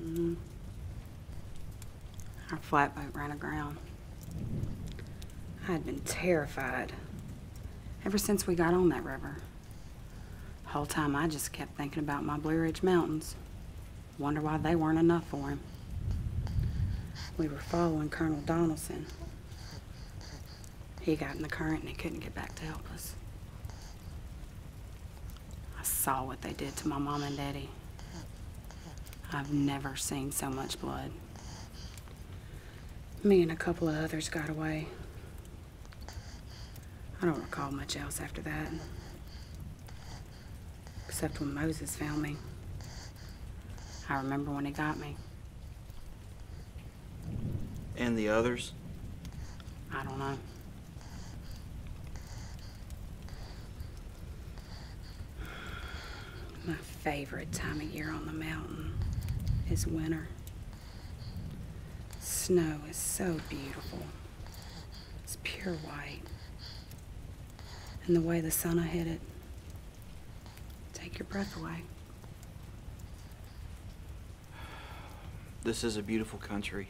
Mm-hmm. Our flatboat ran aground. I had been terrified ever since we got on that river. The whole time I just kept thinking about my Blue Ridge Mountains. Wonder why they weren't enough for him. We were following Colonel Donaldson. He got in the current and he couldn't get back to help us. I saw what they did to my mom and daddy. I've never seen so much blood. Me and a couple of others got away. I don't recall much else after that, except when Moses found me. I remember when he got me. And the others? I don't know. My favorite time of year on the mountain is winter. Snow is so beautiful. It's pure white. And the way the sun will hit it, take your breath away. This is a beautiful country.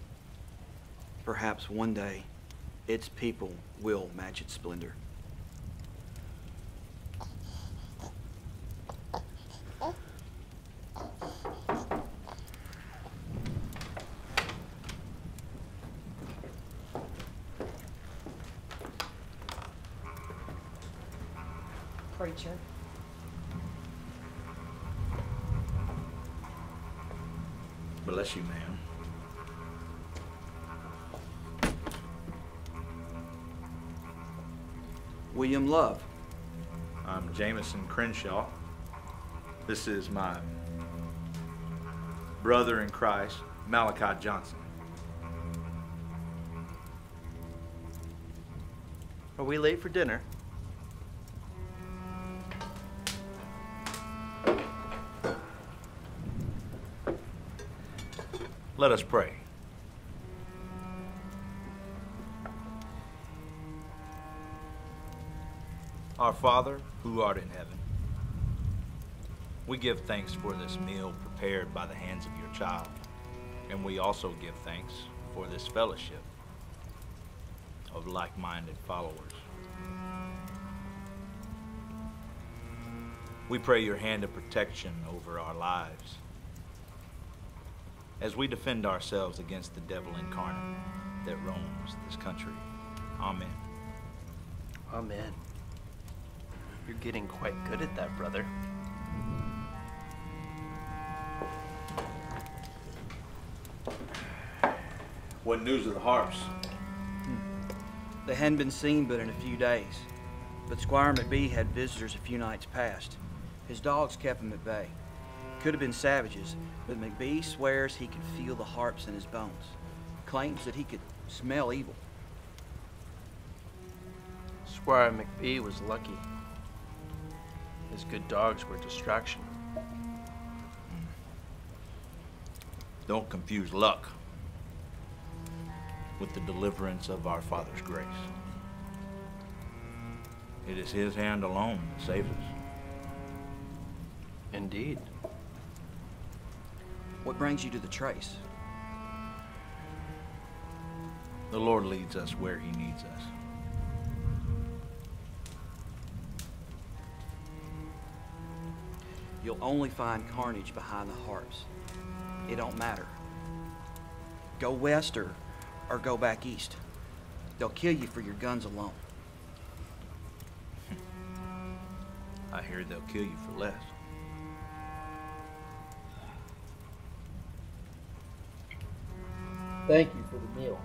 Perhaps one day, its people will match its splendor. Preacher. Bless you, ma'am. William Love. I'm Jameson Crenshaw. This is my brother in Christ, Malachi Johnson. Are we late for dinner? Let us pray. Our Father, who art in heaven, we give thanks for this meal prepared by the hands of your child, and we also give thanks for this fellowship of like-minded followers. We pray your hand of protection over our lives as we defend ourselves against the devil incarnate that roams this country. Amen. Amen. You're getting quite good at that, brother. What news of the Harpes? They hadn't been seen but in a few days, but Squire McBee had visitors a few nights past. His dogs kept him at bay. Could have been savages, but McBee swears he could feel the Harpes in his bones. Claims that he could smell evil. Squire McBee was lucky. His good dogs were a distraction. Don't confuse luck with the deliverance of our Father's grace. It is his hand alone that saves us. Indeed. What brings you to the trace? The Lord leads us where he needs us. You'll only find carnage behind the Harpes. It don't matter. Go west or go back east. They'll kill you for your guns alone. I hear they'll kill you for less. Thank you for the meal.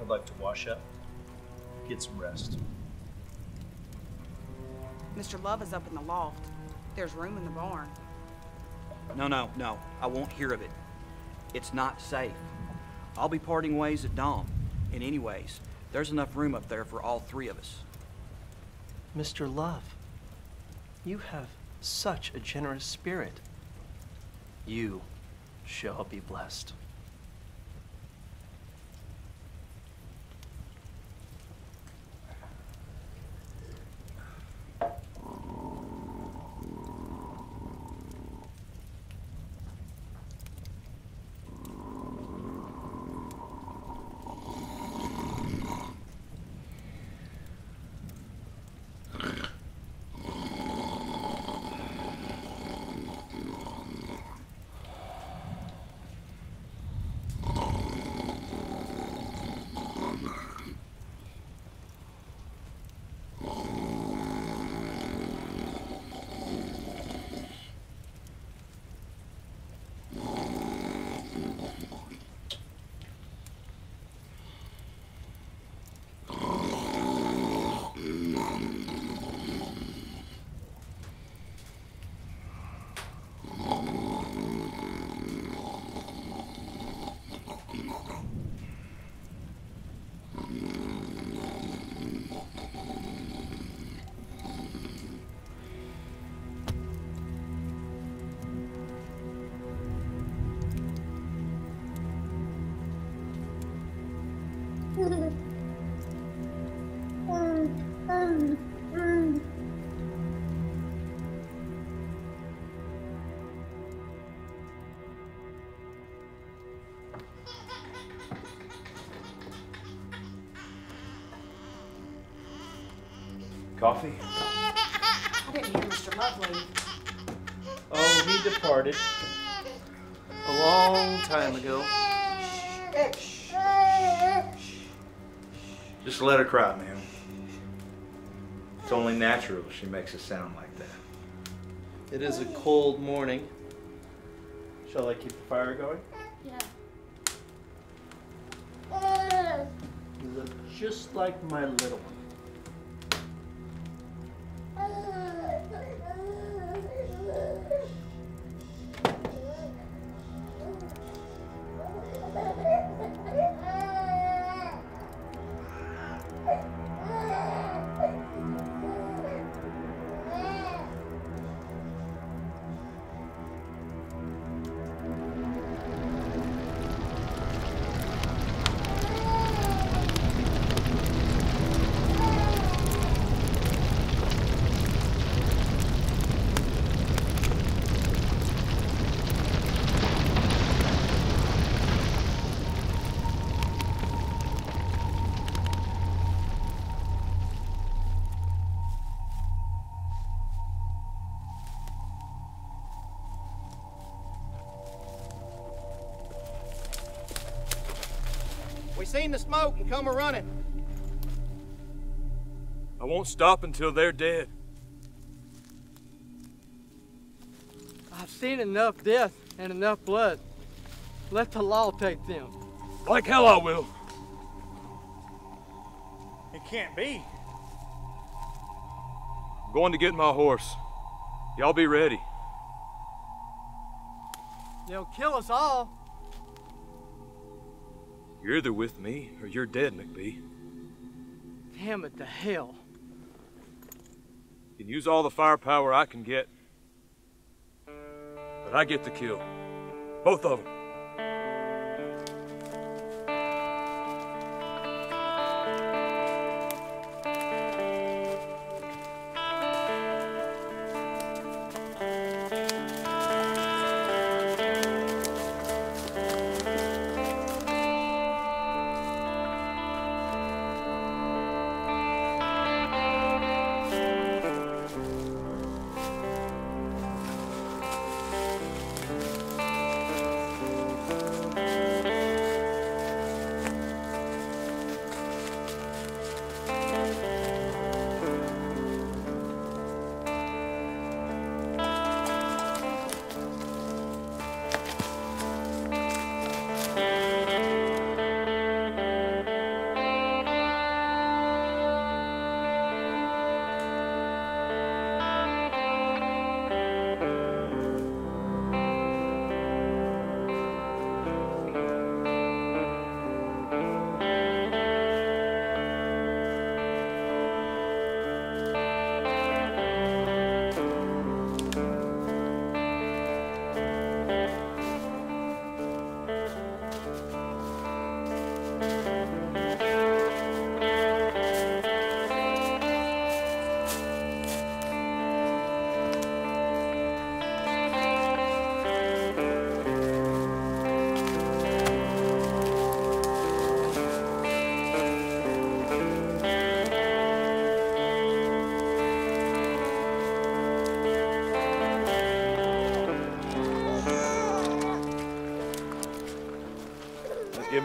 I'd like to wash up, get some rest. Mr. Love is up in the loft. There's room in the barn. No. I won't hear of it. It's not safe. I'll be parting ways at dawn. And anyways, there's enough room up there for all three of us. Mr. Love, you have such a generous spirit. You shall be blessed. Coffee? I didn't hear Mr. Lovely. Oh, he departed a long time ago. Just let her cry, ma'am. It's only natural she makes a sound like that. It is a cold morning. Shall I keep the fire going? Yeah. You look just like my little one. Seen the smoke and come a running. I won't stop until they're dead. I've seen enough death and enough blood. Let the law take them. Like hell I will. It can't be. I'm going to get my horse. Y'all be ready. They'll kill us all. You're either with me, or you're dead, McBee. Damn it to hell. You can use all the firepower I can get. But I get the kill. Both of them.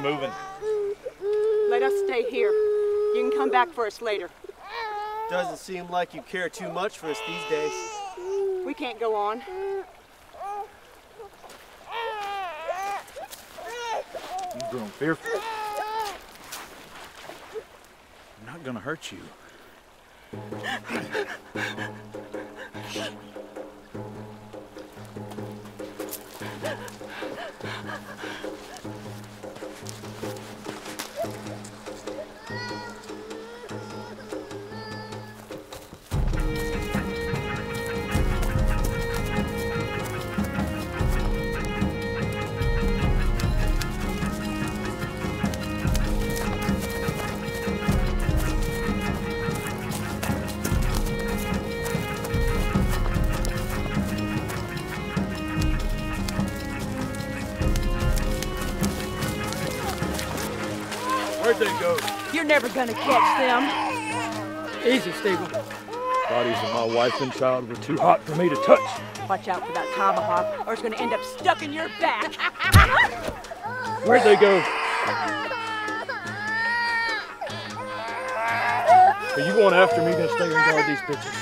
Moving. Let us stay here. You can come back for us later. Doesn't seem like you care too much for us these days. We can't go on. You've grown fearful. I'm not gonna hurt you. You're never gonna catch them. Easy, Stephen. Bodies of my wife and child were too hot for me to touch. Watch out for that tomahawk, or it's gonna end up stuck in your back. Where'd they go? Are you going after me? Gonna stay and guard these bitches?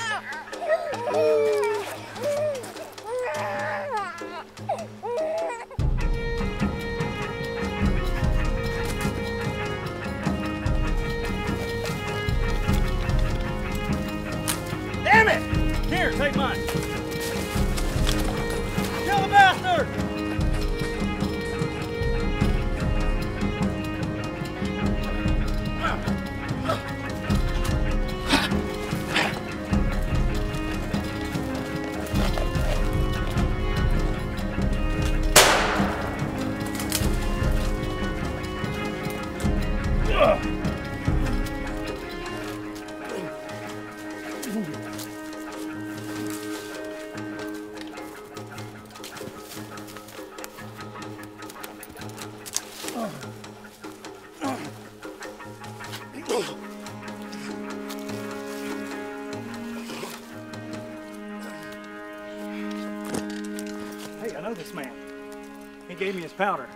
He gave me his powder.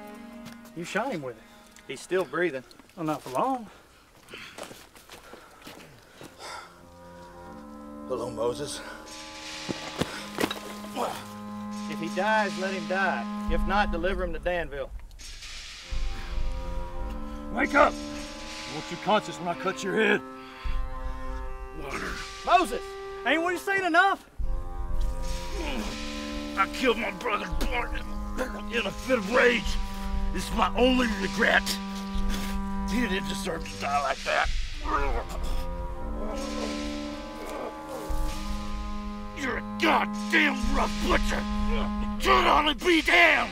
You shot him with it. He's still breathing. Well, not for long. Hello, Moses. If he dies, let him die. If not, deliver him to Danville. Wake up! I want you conscious when I cut your head. Water. Moses! Ain't we seen enough? I killed my brother Bart in a fit of rage. This is my only regret. He didn't deserve to die like that. You're a goddamn rough butcher. You should only be damned.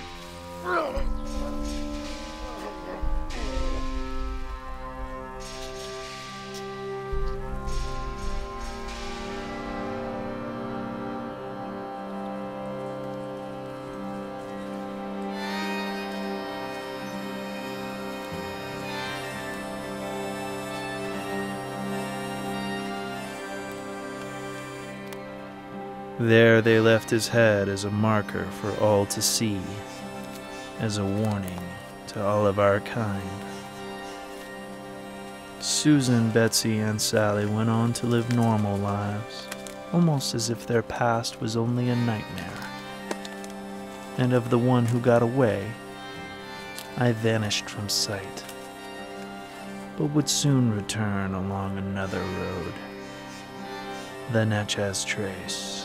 There they left his head as a marker for all to see, as a warning to all of our kind. Susan, Betsy, and Sally went on to live normal lives, almost as if their past was only a nightmare. And of the one who got away, I vanished from sight, but would soon return along another road, the Natchez Trace.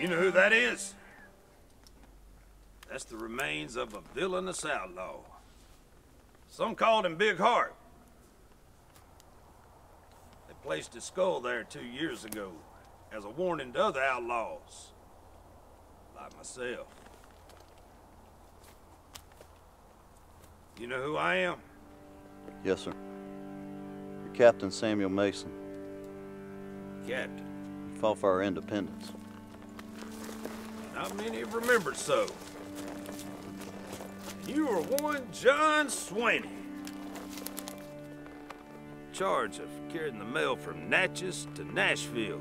You know who that is? That's the remains of a villainous outlaw. Some called him Big Harpe. They placed his skull there 2 years ago as a warning to other outlaws, like myself. You know who I am? Yes, sir. You're Captain Samuel Mason. Captain? You fought for our independence. Not many have remembered so. You were one John Sweeney, in charge of carrying the mail from Natchez to Nashville.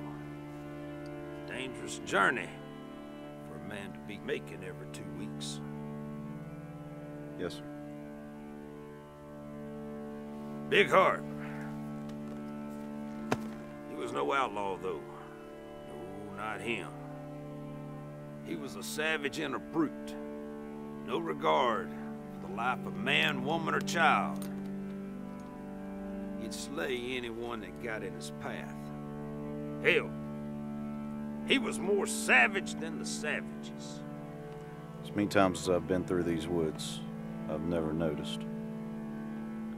Dangerous journey for a man to be making every 2 weeks. Yes, sir. Big Harpe. He was no outlaw, though. No, not him. He was a savage and a brute. No regard for the life of man, woman, or child. He'd slay anyone that got in his path. Hell, he was more savage than the savages. As many times as I've been through these woods, I've never noticed.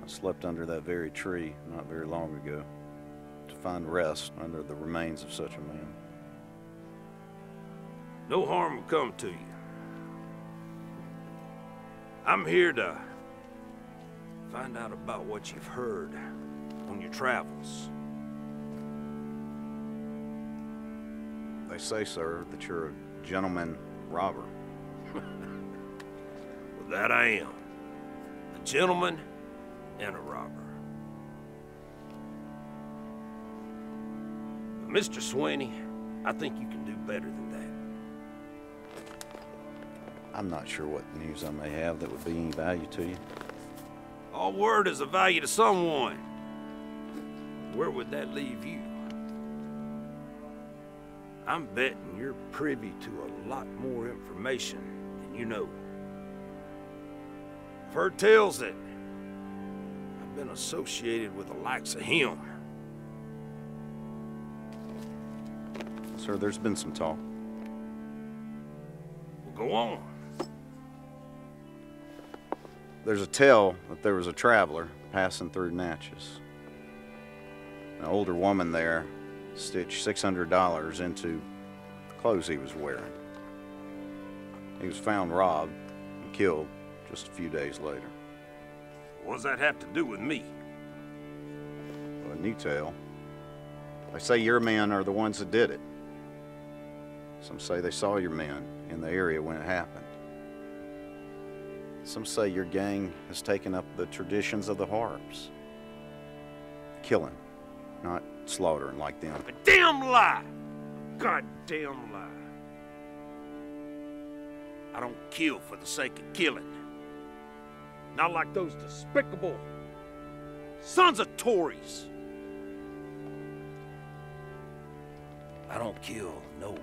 I slept under that very tree not very long ago to find rest under the remains of such a man. No harm will come to you. I'm here to find out about what you've heard on your travels. They say, sir, that you're a gentleman robber. Well, that I am. A gentleman and a robber. But Mr. Sweeney, I think you can do better than that. I'm not sure what news I may have that would be any value to you. All word is of value to someone. Where would that leave you? I'm betting you're privy to a lot more information than you know. I've heard tales that I've been associated with the likes of him. Sir, there's been some talk. Well, go on. There's a tale that there was a traveler passing through Natchez. An older woman there stitched $600 into the clothes he was wearing. He was found robbed and killed just a few days later. What does that have to do with me? Well, in detail. They say your men are the ones that did it. Some say they saw your men in the area when it happened. Some say your gang has taken up the traditions of the Harpes. Killing, not slaughtering like them. A damn lie! Goddamn lie. I don't kill for the sake of killing. Not like those despicable sons of Tories. I don't kill no one.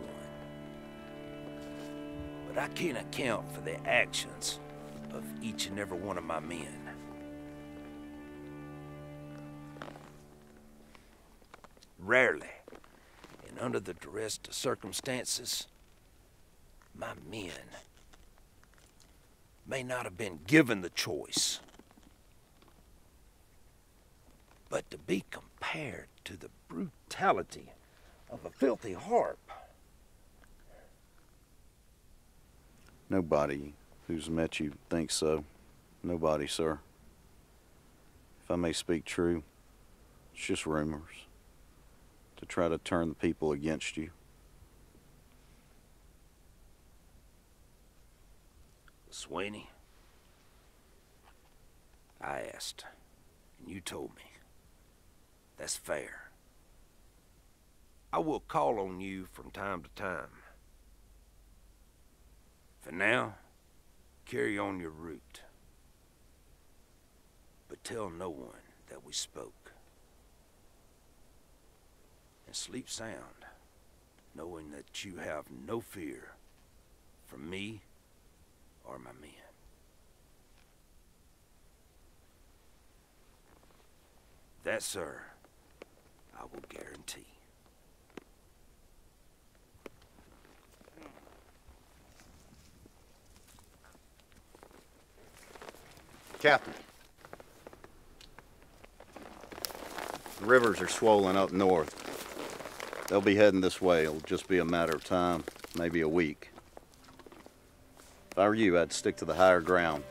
But I can't account for the actions of each and every one of my men. Rarely, and under the duress of circumstances, my men may not have been given the choice. But to be compared to the brutality of a filthy Harpe. Nobody who's met you thinks so. Nobody, sir. If I may speak true, it's just rumors to try to turn the people against you. Sweeney, I asked, and you told me. That's fair. I will call on you from time to time. For now, carry on your route. But tell no one that we spoke. And sleep sound, knowing that you have no fear from me or my men. That, sir, I will guarantee. Captain, the rivers are swollen up north. They'll be heading this way. It'll just be a matter of time, maybe a week. If I were you, I'd stick to the higher ground.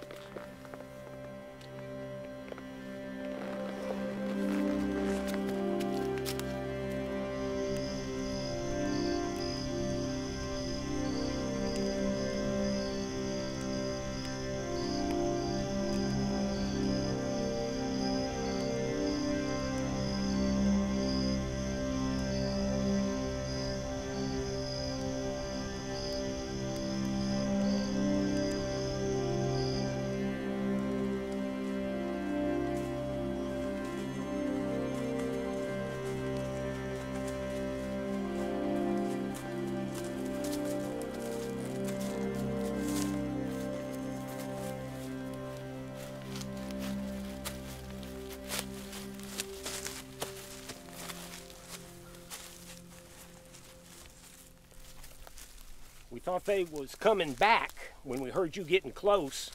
Thought they was coming back when we heard you getting close.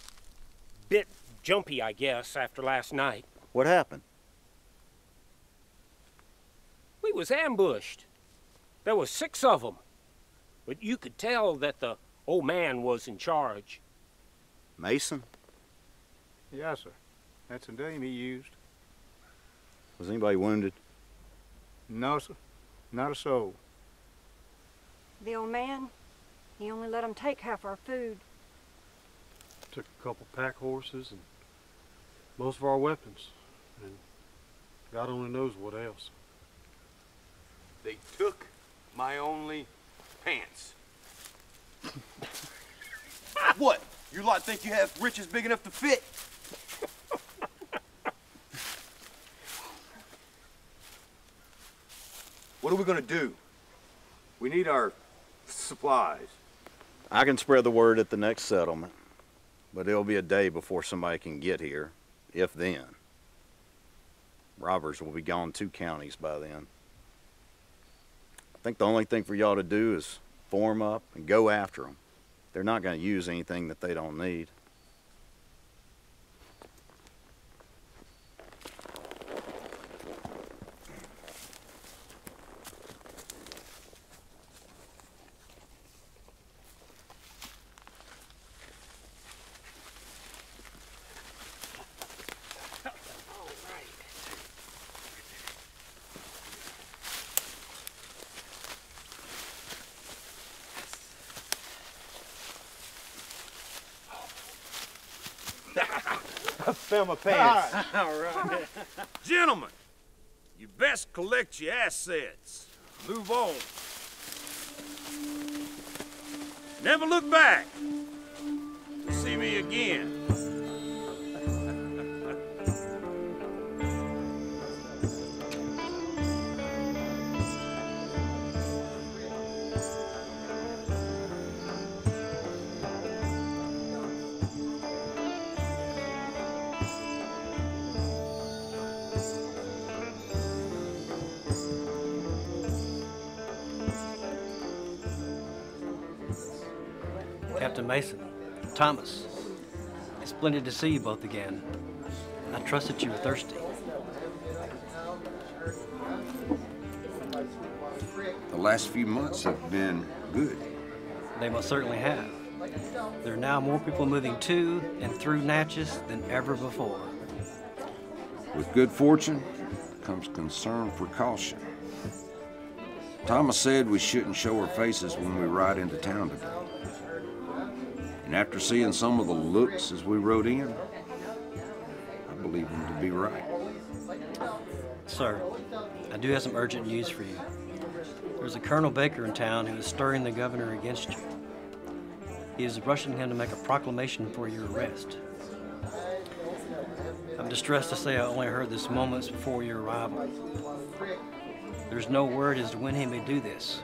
Bit jumpy, I guess, after last night. What happened? We was ambushed. There was 6 of them. But you could tell that the old man was in charge. Mason? Yes, sir. That's the name he used. Was anybody wounded? No, sir. Not a soul. The old man? He only let them take half our food. Took a couple pack horses and most of our weapons, and God only knows what else. They took my only pants. What? You lot think you have riches big enough to fit? What are we gonna do? We need our supplies. I can spread the word at the next settlement, but it'll be a day before somebody can get here, if then. Robbers will be gone 2 counties by then. I think the only thing for y'all to do is form up and go after them. They're not going to use anything that they don't need. I fell my pants. All right. All right. Gentlemen, you best collect your assets. Move on. Never look back. You'll see me again. Captain Mason, Thomas, it's splendid to see you both again. I trust that you were thirsty. The last few months have been good. They most certainly have. There are now more people moving to and through Natchez than ever before. With good fortune comes concern for caution. Thomas said we shouldn't show our faces when we ride into town today. And after seeing some of the looks as we rode in, I believe him to be right. Sir, I do have some urgent news for you. There's a Colonel Baker in town who is stirring the governor against you. He is rushing him to make a proclamation for your arrest. I'm distressed to say I only heard this moments before your arrival. There's no word as to when he may do this.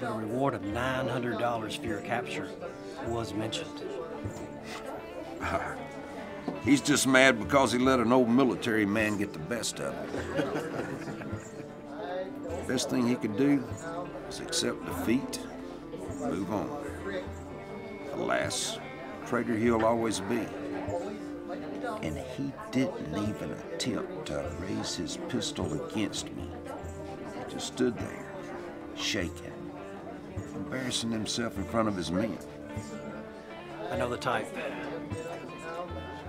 The reward of $900 for your capture was mentioned. He's just mad because he let an old military man get the best of him. The best thing he could do was accept defeat, move on. Alas, traitor he'll always be. And he didn't even attempt to raise his pistol against me. He just stood there, shaking, embarrassing himself in front of his men. I know the type.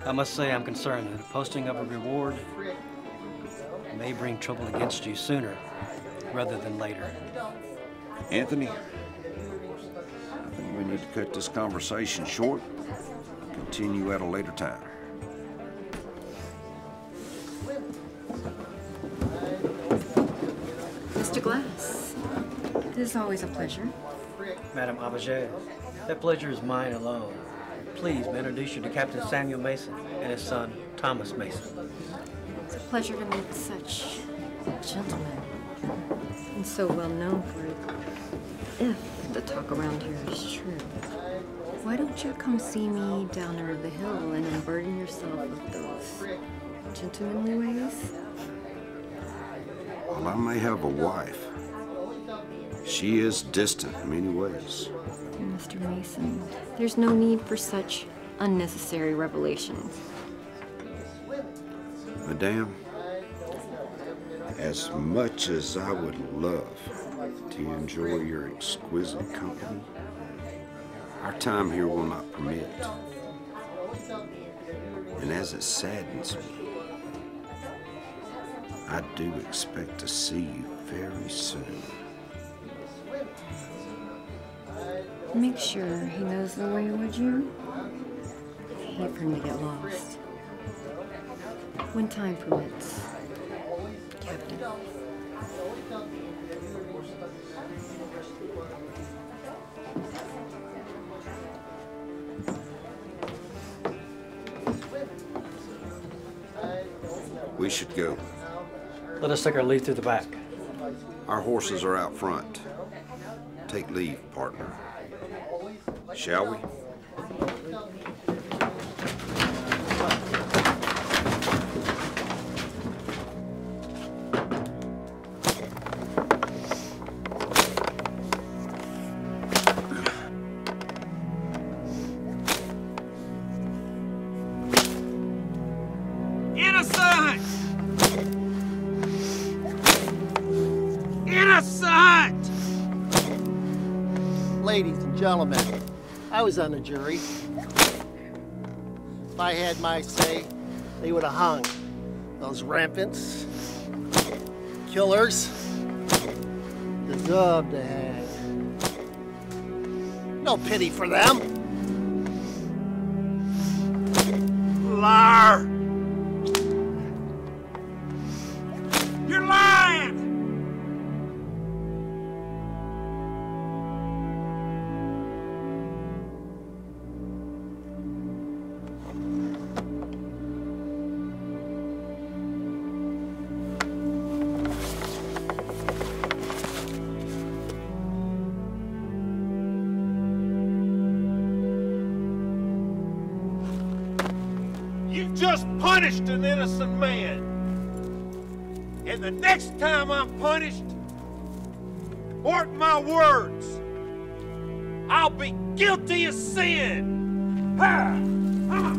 I must say I'm concerned that the posting of a reward may bring trouble against you sooner rather than later. Anthony, I think we need to cut this conversation short and continue at a later time. Mr. Glass. It is always a pleasure. Madame Abagé, that pleasure is mine alone. Please, may I introduce you to Captain Samuel Mason and his son, Thomas Mason. It's a pleasure to meet such gentlemen, and so well known for it. If the talk around here is true, why don't you come see me down over the hill and unburden yourself with those gentlemanly ways? Well, I may have a wife. She is distant in many ways. Mr. Mason, there's no need for such unnecessary revelations. Madame, as much as I would love to enjoy your exquisite company, our time here will not permit it. And as it saddens me, I do expect to see you very soon. Make sure he knows the way, would you? I hate for him to get lost. When time permits, Captain. We should go. Let us take our leave through the back. Our horses are out front. Take leave, partner. Shall we? Innocent! Innocent! Ladies and gentlemen, I was on the jury. If I had my say, they would have hung those rampants, killers, deserved to hang. No pity for them. You've just punished an innocent man. And the next time I'm punished, mark my words, I'll be guilty of sin. Ha! Ha!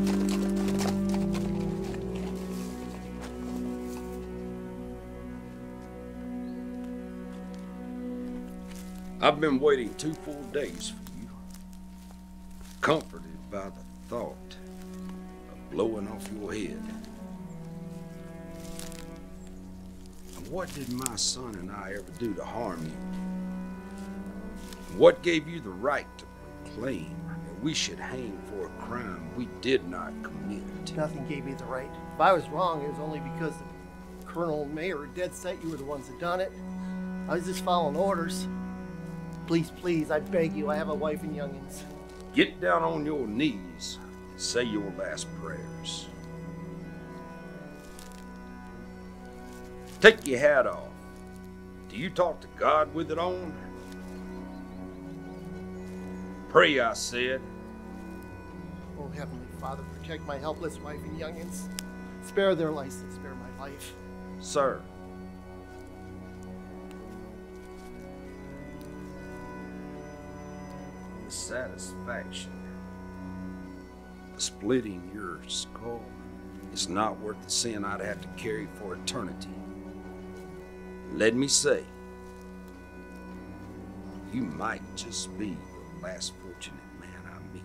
I've been waiting 2 full days for you, comforted by the thought of blowing off your head. And what did my son and I ever do to harm you? What gave you the right to proclaim that we should hang for a crime we did not commit? Nothing gave me the right. If I was wrong, it was only because the colonel and mayor were dead set you were the ones that done it. I was just following orders. Please, please, I beg you, I have a wife and youngins. Get down on your knees and say your last prayers. Take your hat off. Do you talk to God with it on? Pray, I said. Oh, Heavenly Father, protect my helpless wife and youngins. Spare their lives and spare my life. Sir. The satisfaction of splitting your skull is not worth the sin I'd have to carry for eternity. Let me say, you might just be the last fortunate man I meet.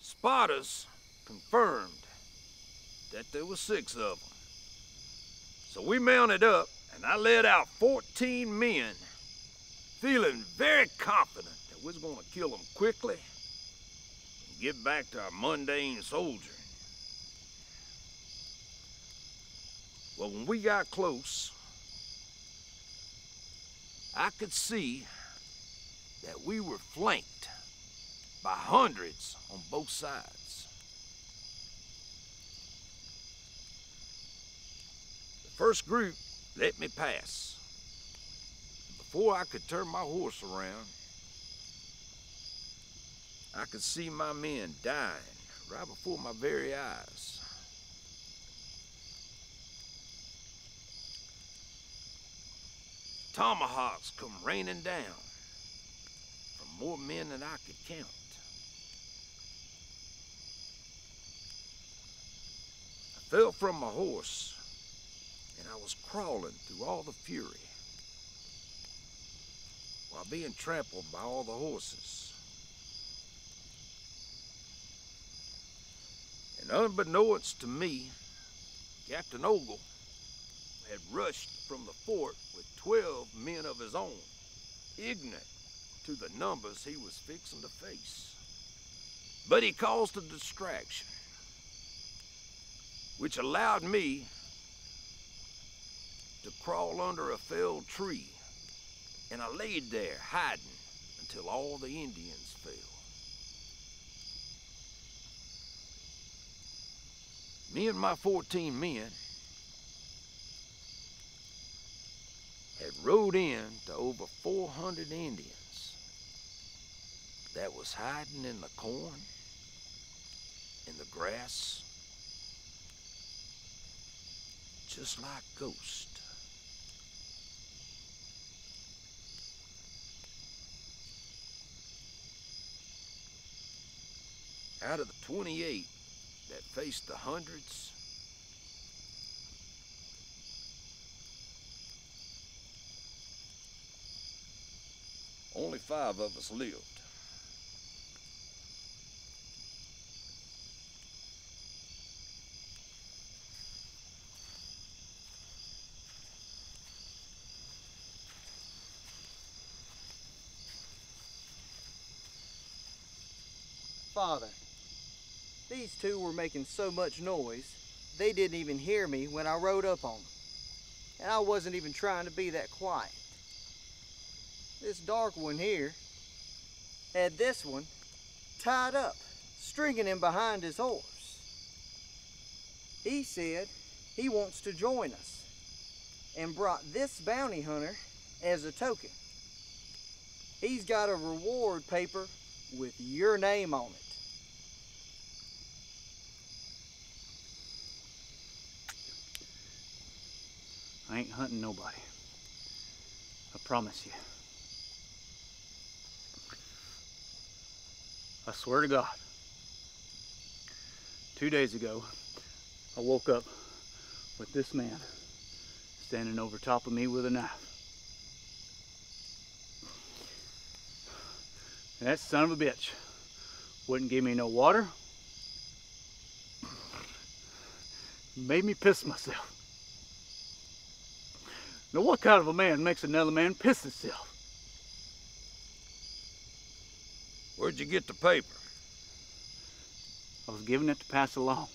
Spotters confirmed that there were 6 of them. So we mounted up and I led out 14 men, feeling very confident that we was gonna kill them quickly and get back to our mundane soldiering. Well, when we got close, I could see that we were flanked by hundreds on both sides. The first group let me pass. Before I could turn my horse around, I could see my men dying right before my very eyes. Tomahawks come raining down from more men than I could count. I fell from my horse, and I was crawling through all the fury while being trampled by all the horses. And unbeknownst to me, Captain Ogle had rushed from the fort with 12 men of his own, ignorant to the numbers he was fixing to face. But he caused a distraction. which allowed me to crawl under a felled tree, and I laid there hiding until all the Indians fell. Me and my 14 men had rode in to over 400 Indians that was hiding in the corn, in the grass, just like ghosts. Out of the 28 that faced the hundreds, only 5 of us lived. Father, these two were making so much noise, they didn't even hear me when I rode up on them. And I wasn't even trying to be that quiet. This dark one here had this one tied up, stringing him behind his horse. He said he wants to join us and brought this bounty hunter as a token. He's got a reward paper with your name on it. I ain't hunting nobody. I promise you. I swear to God. 2 days ago, I woke up with this man standing over top of me with a knife. And that son of a bitch wouldn't give me no water. Made me piss myself. Now what kind of a man makes another man piss himself? Where'd you get the paper? I was given it to pass along.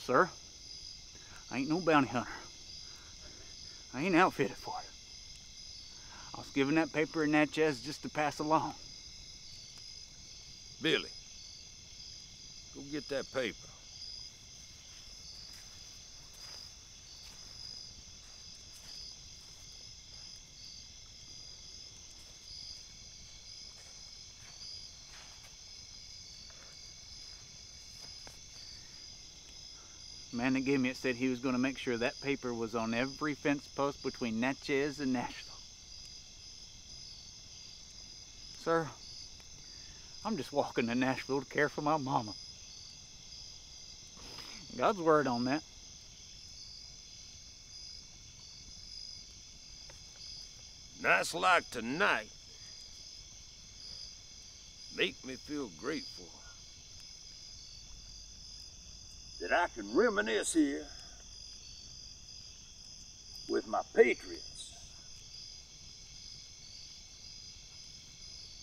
Sir, I ain't no bounty hunter. I ain't outfitted for it. I was given that paper in Natchez just to pass along. Billy, go get that paper. The man that gave me it said he was going to make sure that paper was on every fence post between Natchez and Nashville. Sir, I'm just walking to Nashville to care for my mama. God's word on that. Nights like tonight make me feel grateful that I can reminisce here with my patriots.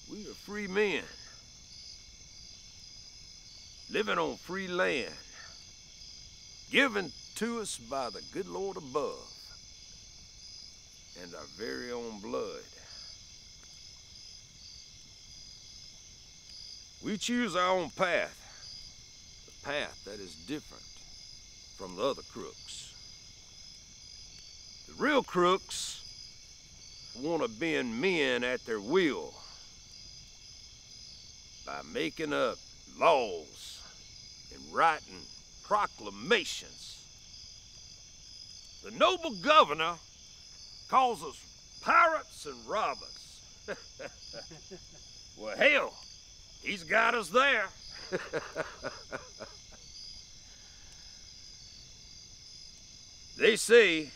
We are free men, living on free land, given to us by the good Lord above, and our very own blood. We choose our own path. Path that is different from the other crooks. The real crooks want to bend men at their will by making up laws and writing proclamations. The noble governor calls us pirates and robbers. Well, hell, he's got us there. They say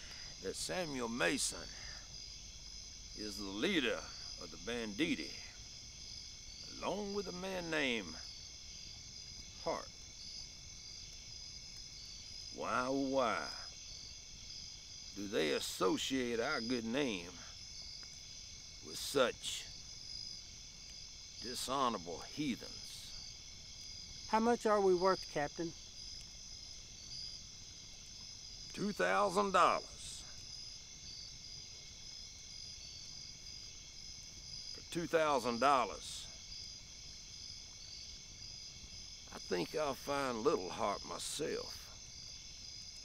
that Samuel Mason is the leader of the banditti, along with a man named Harpe. Why do they associate our good name with such dishonorable heathens? How much are we worth, Captain? $2,000. For $2,000. I think I'll find Little Harpe myself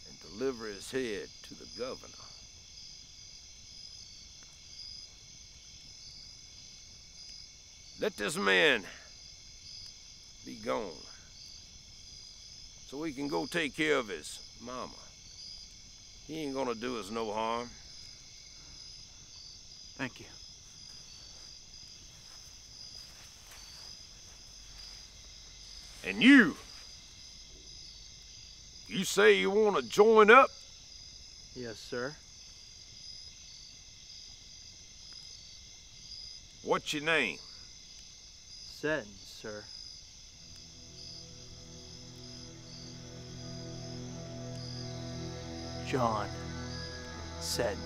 and deliver his head to the governor. Let this man be gone so we can go take care of his mama. He ain't gonna do us no harm. Thank you. And you say you want to join up? Yes, sir. What's your name? Seton, sir. John Seton.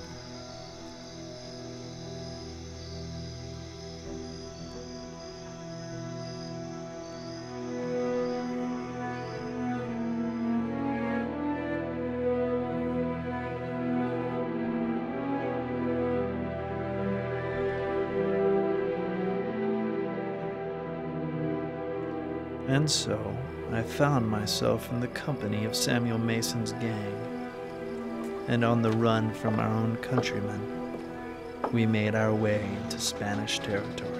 And so, I found myself in the company of Samuel Mason's gang, and on the run from our own countrymen, we made our way into Spanish territory.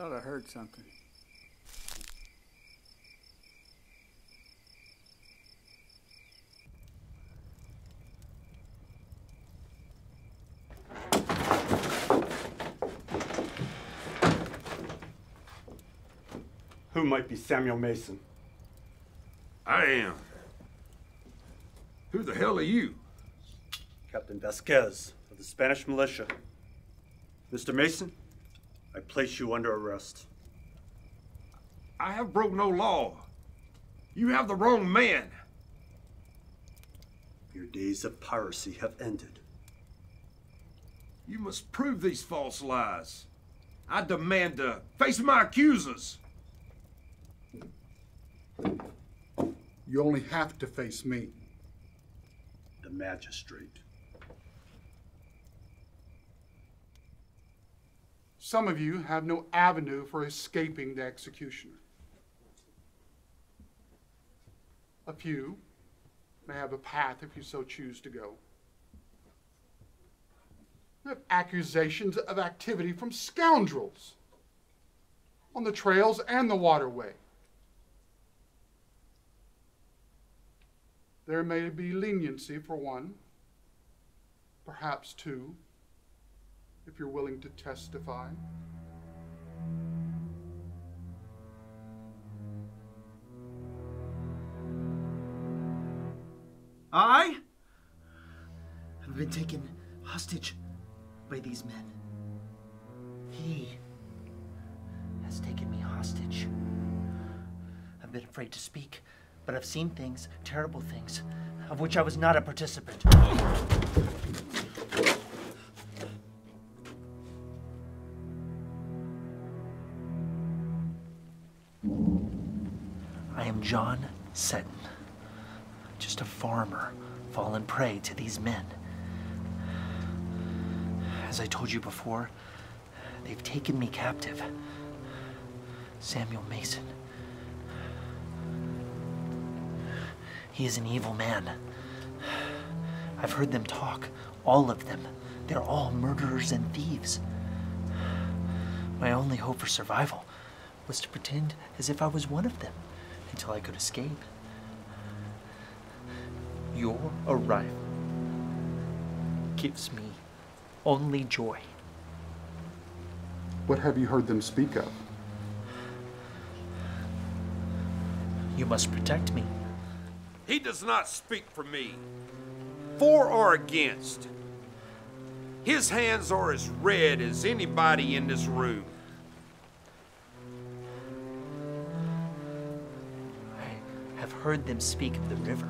I thought I heard something. Who might be Samuel Mason? I am. Who the hell are you? Captain Vasquez of the Spanish militia. Mr. Mason? I place you under arrest. I have broke no law. You have the wrong man. Your days of piracy have ended. You must prove these false lies. I demand to face my accusers. You only have to face me. The magistrate. Some of you have no avenue for escaping the executioner. A few may have a path if you so choose to go. You have accusations of activity from scoundrels on the trails and the waterway. There may be leniency for one, perhaps two, if you're willing to testify. I have been taken hostage by these men. He has taken me hostage. I've been afraid to speak, but I've seen things, terrible things, of which I was not a participant. from John Seton. Just a farmer fallen prey to these men. As I told you before, they've taken me captive. Samuel Mason. He is an evil man. I've heard them talk, all of them. They're all murderers and thieves. My only hope for survival was to pretend as if I was one of them until I could escape. Your arrival gives me only joy. What have you heard them speak of? You must protect me. He does not speak for me, for or against. His hands are as red as anybody in this room. I have heard them speak of the river,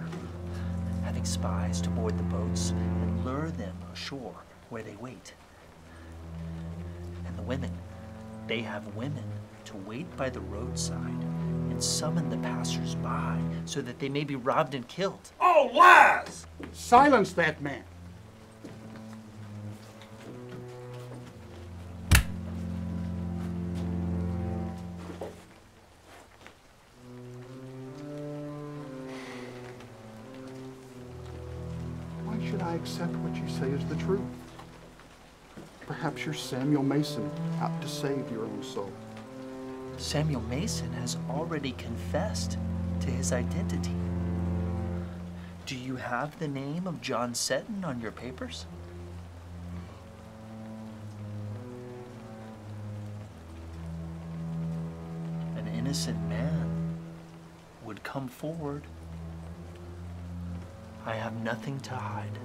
having spies to board the boats and lure them ashore where they wait. And the women, they have women to wait by the roadside and summon the passers-by so that they may be robbed and killed. All lies! Silence that man. Accept what you say is the truth. Perhaps you're Samuel Mason, out to save your own soul. Samuel Mason has already confessed to his identity. Do you have the name of John Seton on your papers? An innocent man would come forward. I have nothing to hide.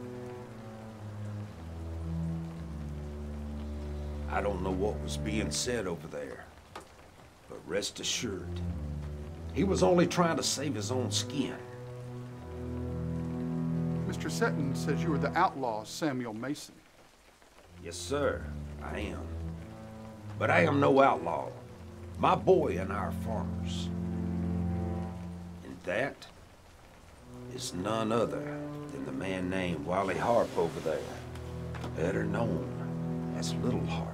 I don't know what was being said over there, but rest assured, he was only trying to save his own skin. Mr. Seton says you are the outlaw, Samuel Mason. Yes, sir, I am. But I am no outlaw. My boy and I are farmers. And that is none other than the man named Wiley Harpe over there, better known as Little Harpe.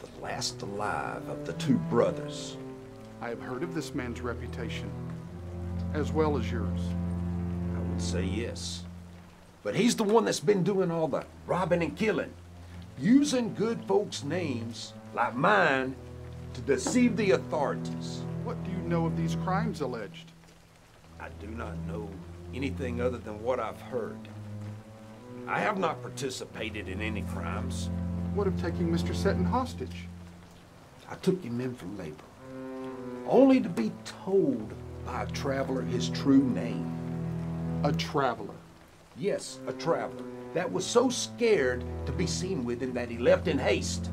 The last alive of the two brothers. I have heard of this man's reputation, as well as yours. I would say yes. But he's the one that's been doing all the robbing and killing, using good folks' names, like mine, to deceive the authorities. What do you know of these crimes alleged? I do not know anything other than what I've heard. I have not participated in any crimes. What of taking Mr. Seton hostage? I took him in for labor, only to be told by a traveler his true name. A traveler? Yes, a traveler that was so scared to be seen with him that he left in haste.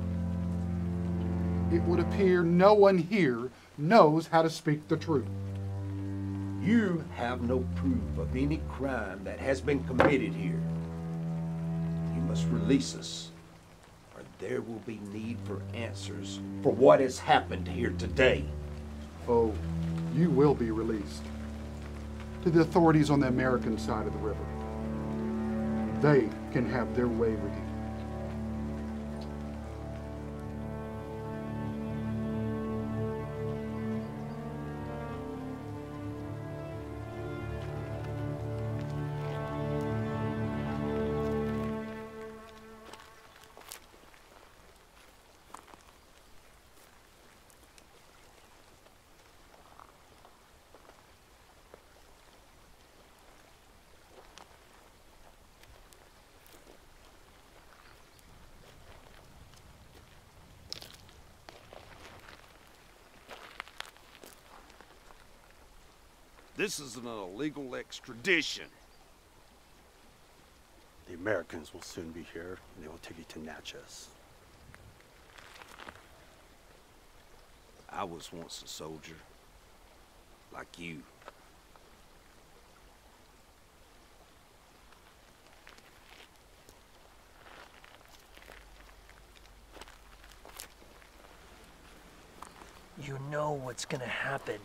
It would appear no one here knows how to speak the truth. You have no proof of any crime that has been committed here. You must release us, or there will be need for answers for what has happened here today. Oh, you will be released to the authorities on the American side of the river. They can have their way with you. This is an illegal extradition. The Americans will soon be here, and they will take you to Natchez. I was once a soldier, like you. You know what's gonna happen.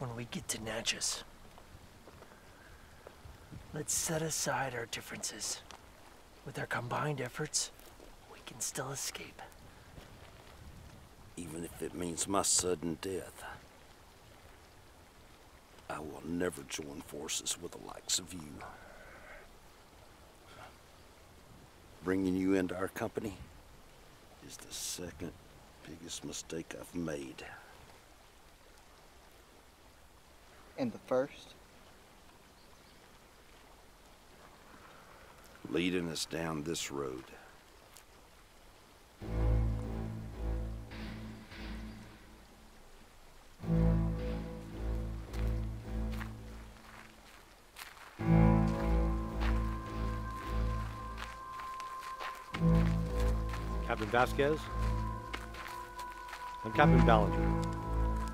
when we get to Natchez. Let's set aside our differences. With our combined efforts, we can still escape. Even if it means my sudden death, I will never join forces with the likes of you. Bringing you into our company is the second biggest mistake I've made. And the first? Leading us down this road. Captain Vasquez, I'm Captain Ballinger.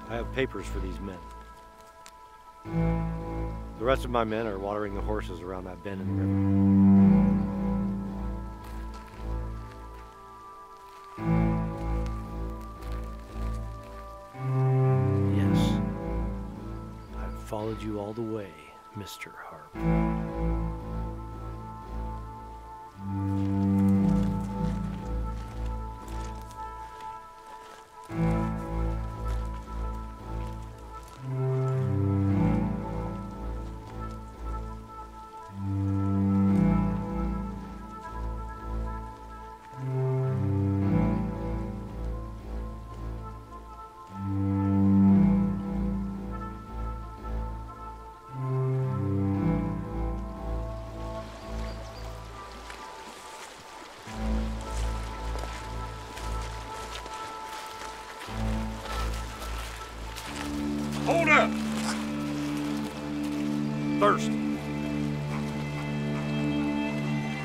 I have papers for these men. The rest of my men are watering the horses around that bend in the river. Followed you all the way, Mr. Harpe.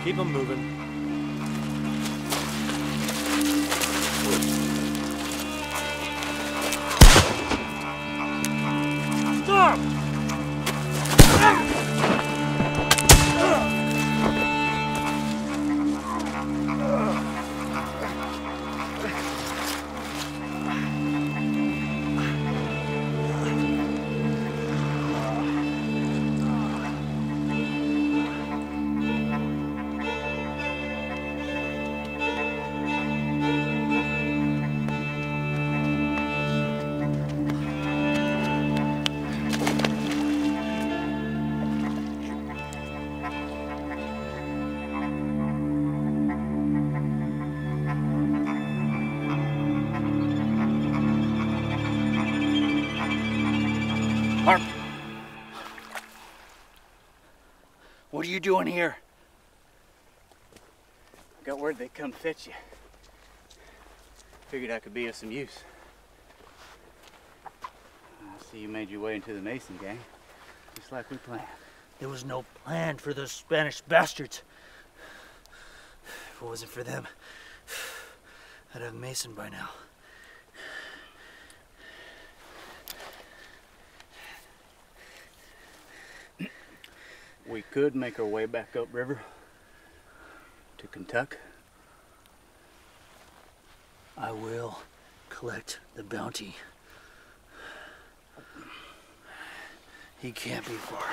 Keep them moving. Stop! What are you doing here? I got word they'd come fetch you. Figured I could be of some use. I see you made your way into the Mason gang, just like we planned. There was no plan for those Spanish bastards. If it wasn't for them, I'd have Mason by now. We could make our way back upriver to Kentucky. I will collect the bounty. He can't be far.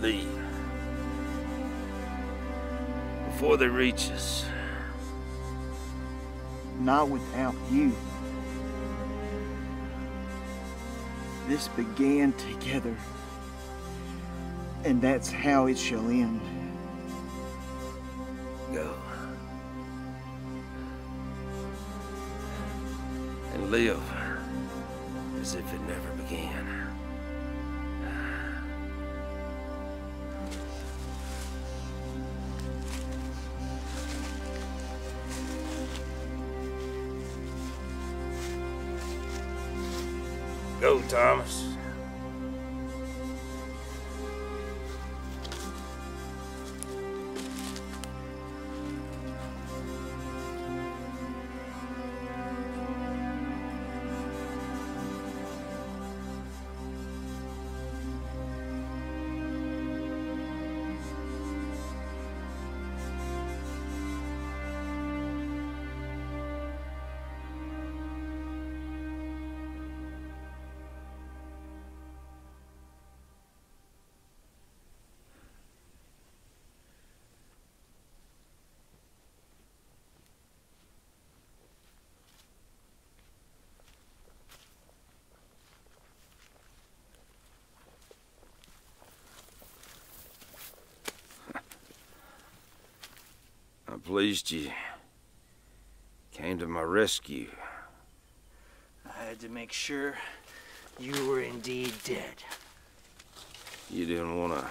Leave. Before they reach us. Not without you. This began together, and that's how it shall end. Go. And live as if it never began. Go, Thomas. Pleased you came to my rescue. I had to make sure you were indeed dead. You didn't want to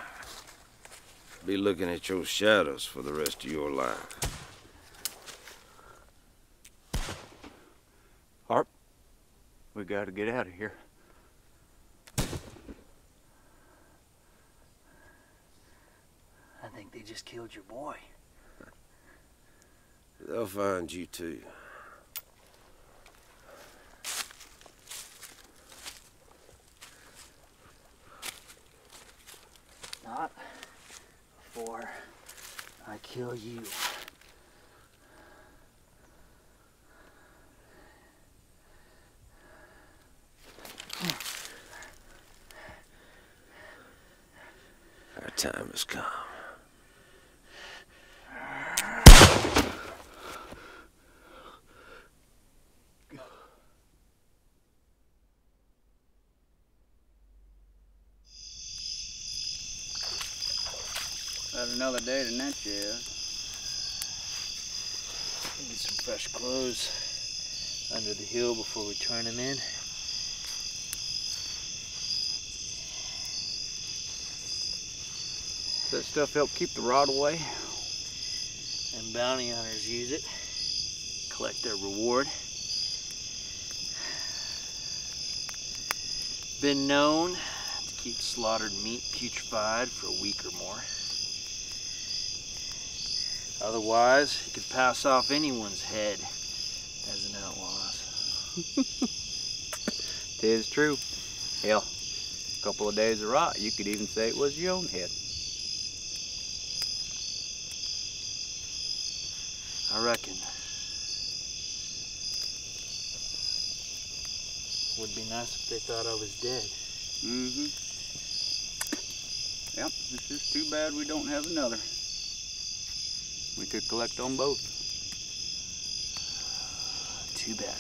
be looking at your shadows for the rest of your life. Harpe, we got to get out of here. I think they just killed your boy. They'll find you too. Not before I kill you. Our time has come. Another day to Natchez. Need some fresh clothes under the hill before we turn them in. Does that stuff help keep the rot away? And bounty hunters use it, collect their reward. Been known to keep slaughtered meat putrefied for a week or more. Otherwise, it could pass off anyone's head as an outlaw's. 'Tis true. Hell, a couple of days of rot, you could even say it was your own head. I reckon. Would be nice if they thought I was dead. Mm-hmm. Yep, it's just too bad we don't have another. We could collect on both. Too bad.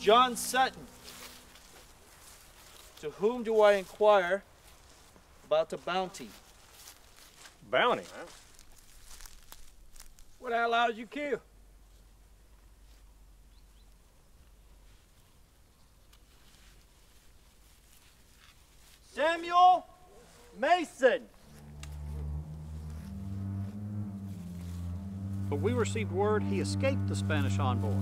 John Seton, to whom do I inquire about the bounty? Bounty? What outlaw did you kill? Samuel Mason. But we received word he escaped the Spanish envoy.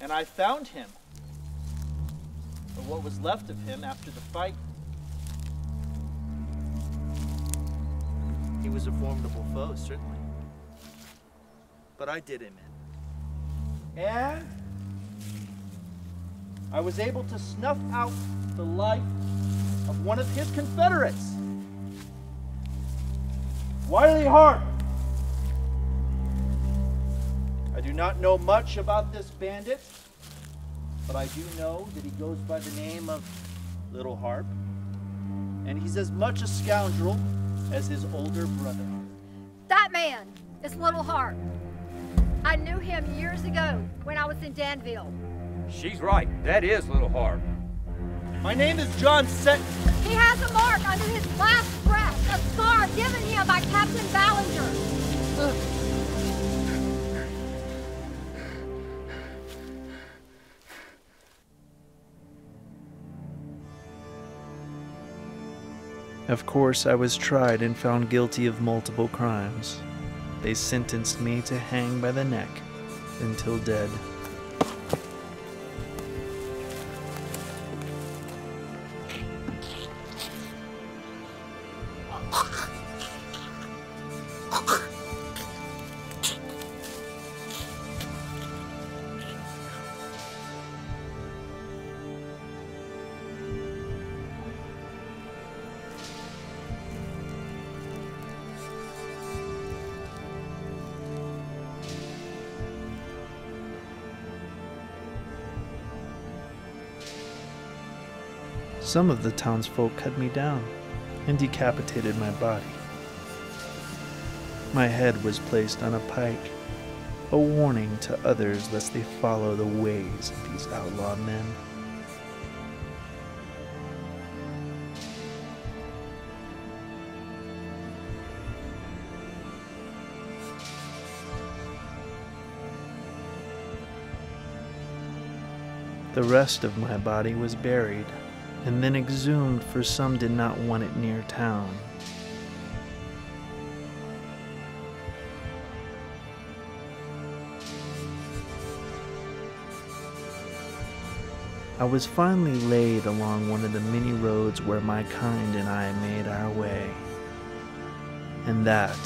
And I found him what was left of him after the fight. He was a formidable foe, certainly. But I did him in. And I was able to snuff out the life of one of his confederates, Wiley Harpe. I do not know much about this bandit, but I do know that he goes by the name of Little Harpe, and he's as much a scoundrel as his older brother. That man is Little Harpe. I knew him years ago when I was in Danville. She's right. That is Little Harpe. My name is John Seton. He has a mark under his last breath, a scar given him by Captain Ballinger. Of course, I was tried and found guilty of multiple crimes. They sentenced me to hang by the neck until dead. Some of the townsfolk cut me down and decapitated my body. My head was placed on a pike, a warning to others lest they follow the ways of these outlaw men. The rest of my body was buried and then exhumed, for some did not want it near town. I was finally laid along one of the many roads where my kind and I made our way. And that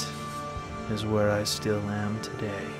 is where I still am today.